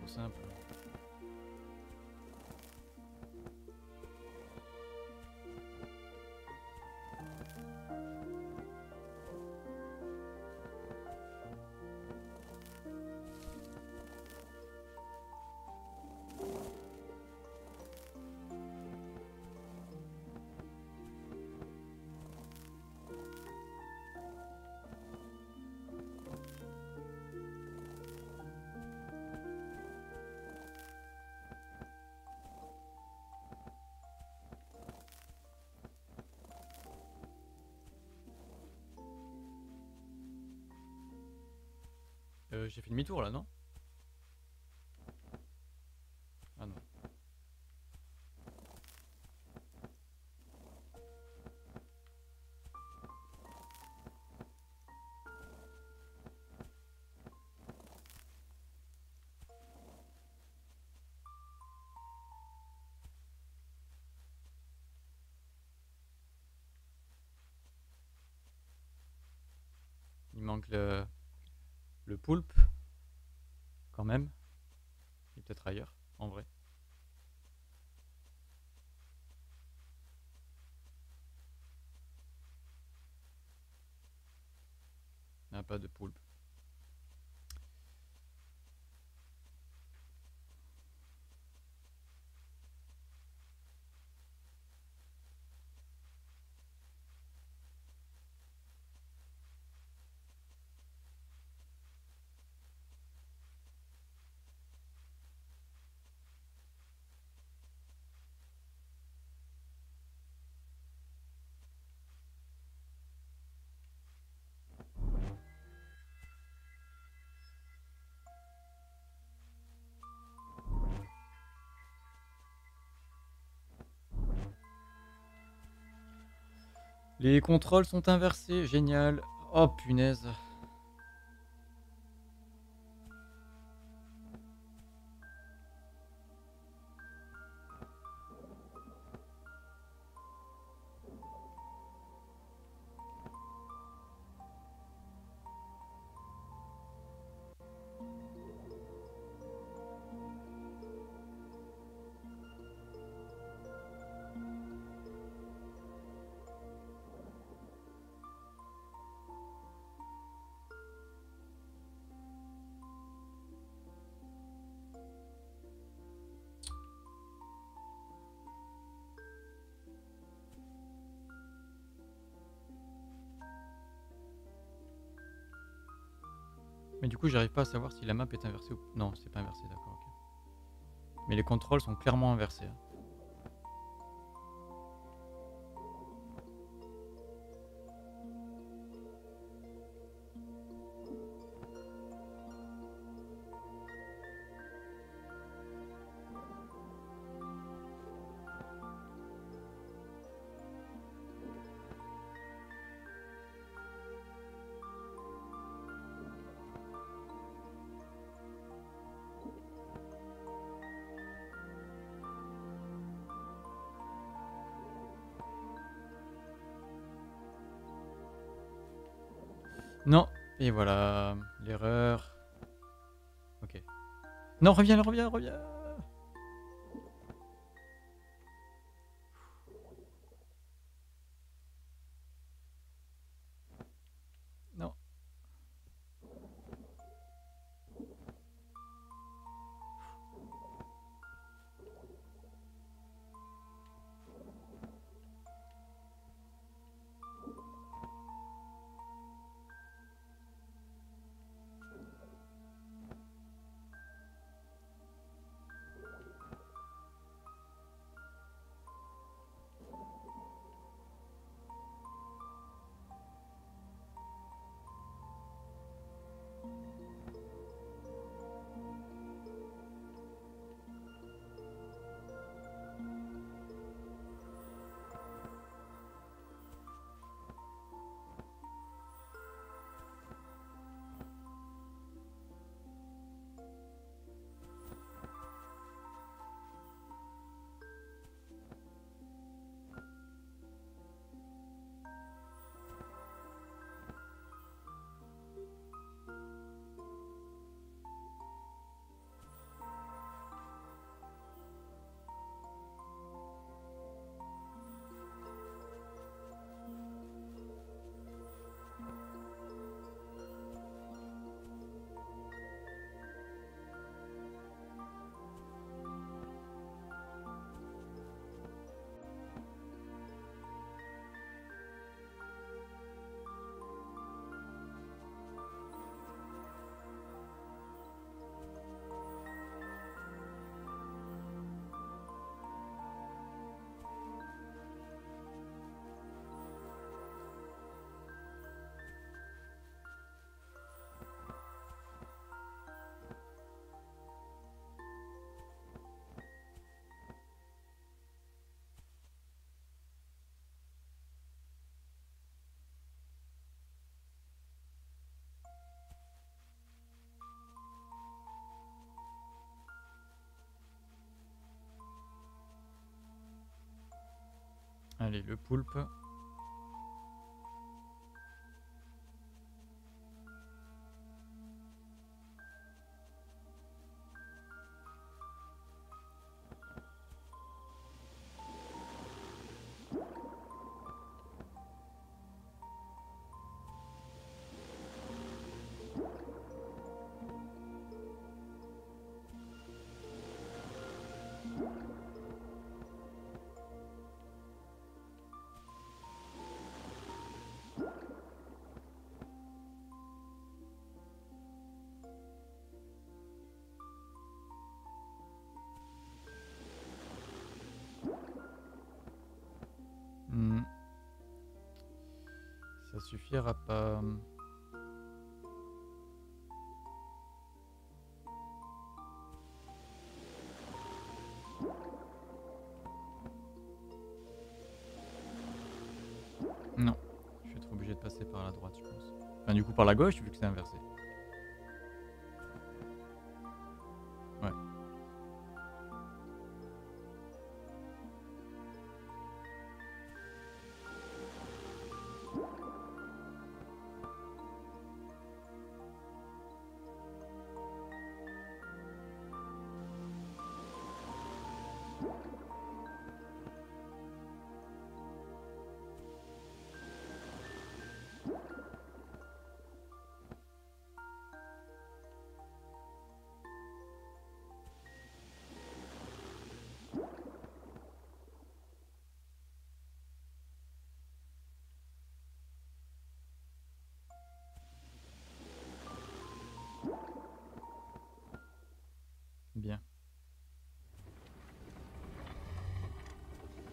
Trop simple. J'ai fait demi-tour là, non? Ah non. Il manque le poulpe, quand même. Il est peut-être ailleurs, en vrai. Il n'y a pas de poulpe. Les contrôles sont inversés, génial. Oh punaise. Mais du coup, j'arrive pas à savoir si la map est inversée ou... Non, c'est pas inversé, d'accord, ok. Mais les contrôles sont clairement inversés. Non, et voilà, l'erreur. Ok. Non, reviens, reviens, reviens. Non. Allez, le poulpe. Ça suffira pas. Non, je vais être obligé de passer par la droite, je pense. Enfin, du coup, par la gauche, vu que c'est inversé. Ouais. Bien.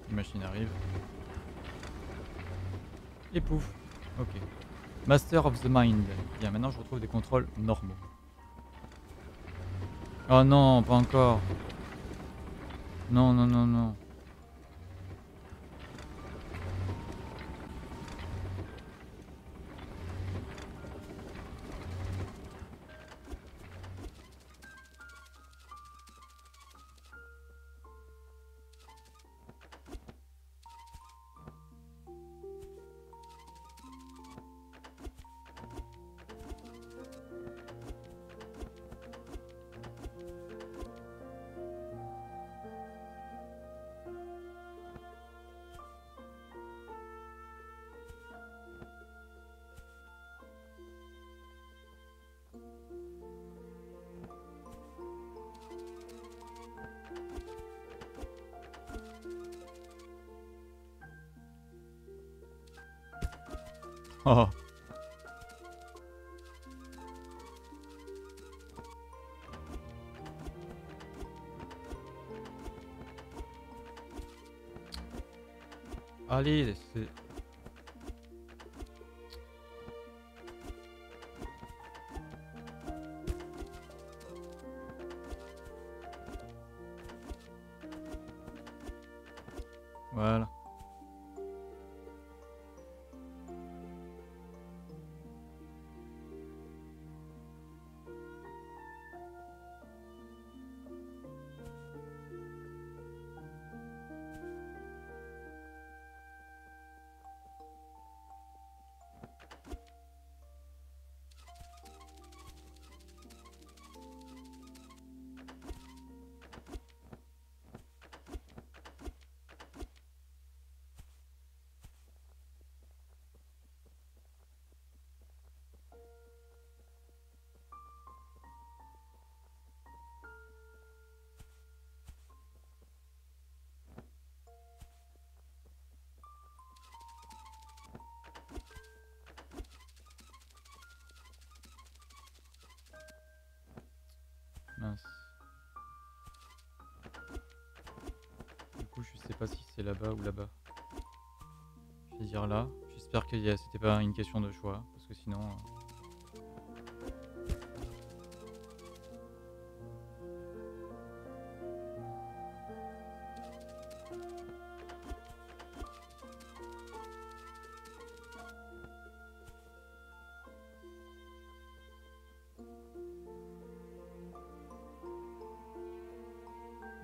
Les machines arrivent. Et pouf. Ok. Master of the Mind. Bien, maintenant je retrouve des contrôles normaux. Oh non, pas encore. Non, non, non, non. Oh. Allez, c'est... Voilà. Du coup, je sais pas si c'est là-bas ou là-bas. Je vais dire là. J'espère que c'était pas une question de choix, parce que sinon...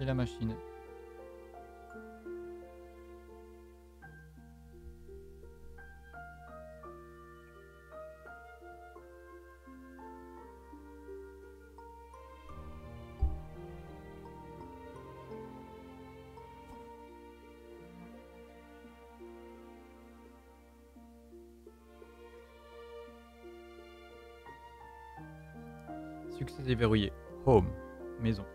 Et la machine. Succès verrouillé. Home. Maison.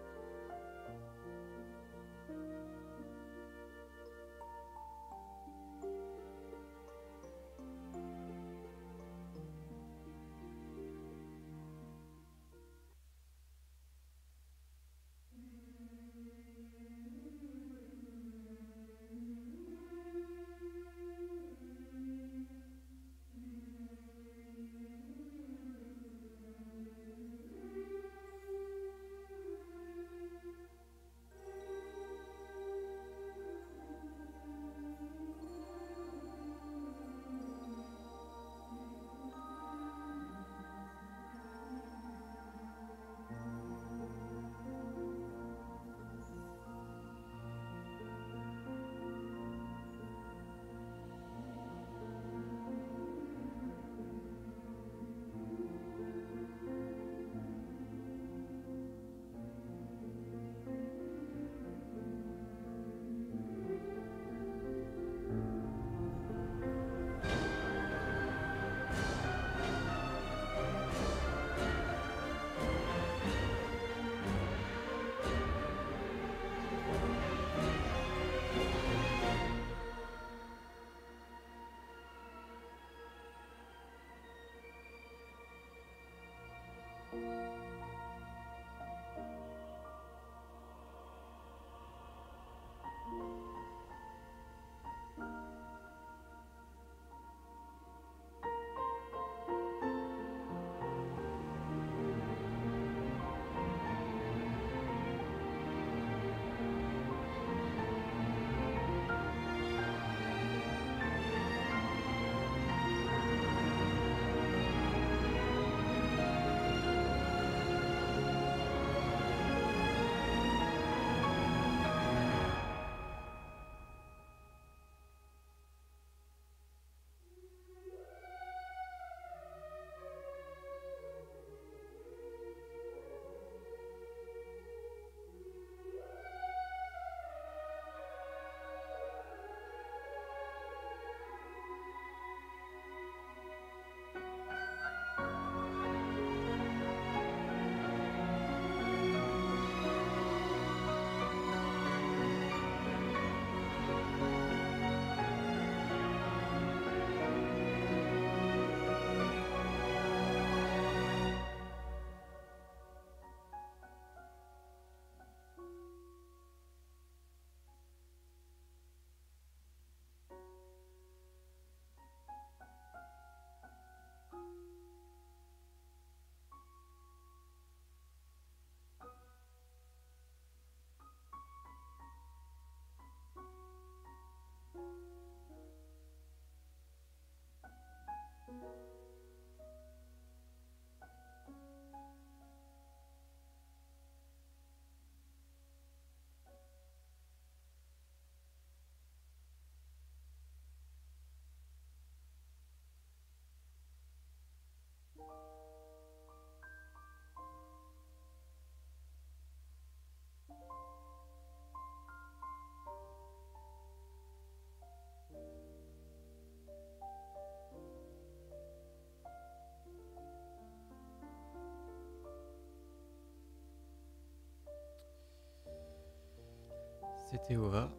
C'était OAHOA.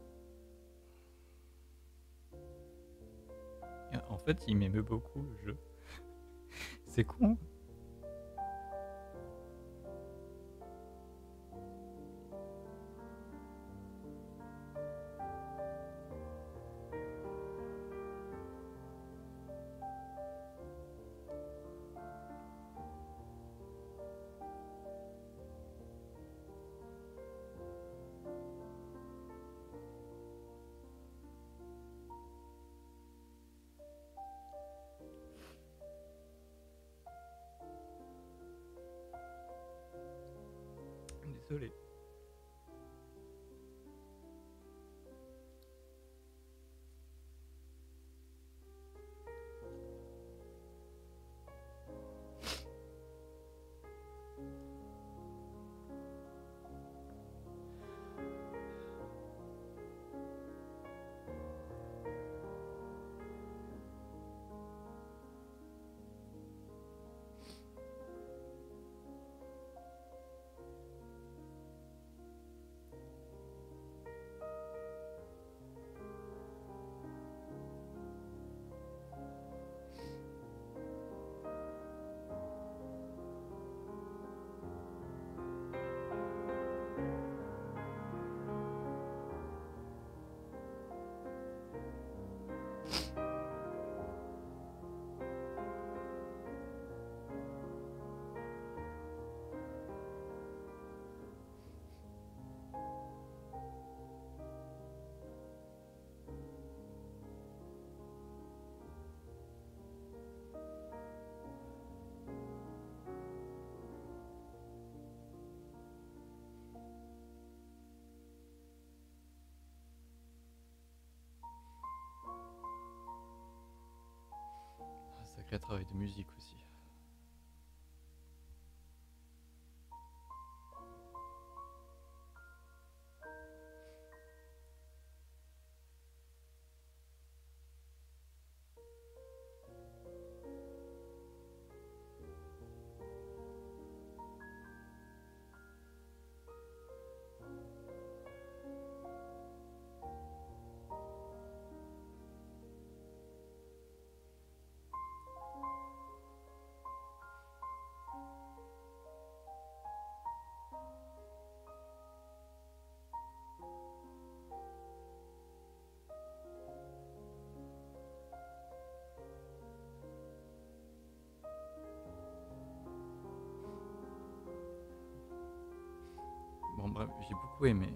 En fait, il m'aimait beaucoup le jeu. C'est con. Désolé. à travail de musique aussi. Bref, j'ai beaucoup aimé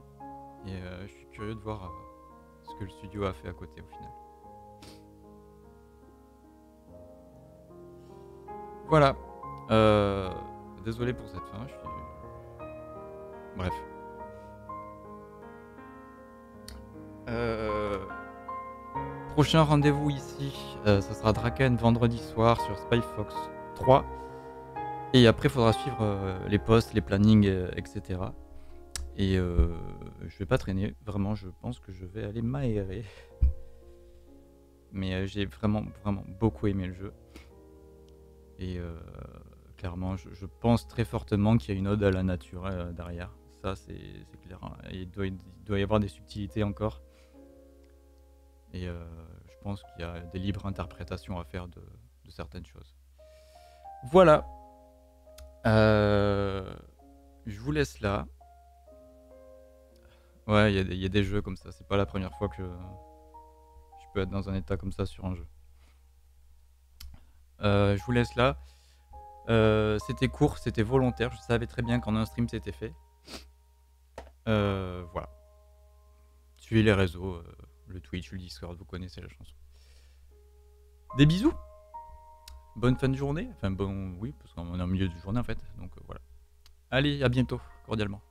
et je suis curieux de voir ce que le studio a fait à côté au final. Voilà. Désolé pour cette fin. Bref. Prochain rendez-vous ici, ça sera Draken vendredi soir sur Spy Fox 3. Et après, il faudra suivre les posts, les plannings, etc. Et je vais pas traîner, vraiment je pense que je vais aller m'aérer. Mais j'ai vraiment beaucoup aimé le jeu. Et clairement je pense très fortement qu'il y a une ode à la nature derrière. Ça c'est clair, hein. Et il doit y avoir des subtilités encore. Et je pense qu'il y a des libres interprétations à faire de certaines choses. Voilà. Je vous laisse là. Ouais, il y a des jeux comme ça, c'est pas la première fois que je peux être dans un état comme ça sur un jeu. Je vous laisse là. C'était court, c'était volontaire, je savais très bien qu'en un stream c'était fait. Voilà. Suivez les réseaux, le Twitch, le Discord, vous connaissez la chanson. Des bisous. Bonne fin de journée. Enfin bon, oui, parce qu'on est en milieu de journée en fait, donc voilà. Allez, à bientôt, cordialement.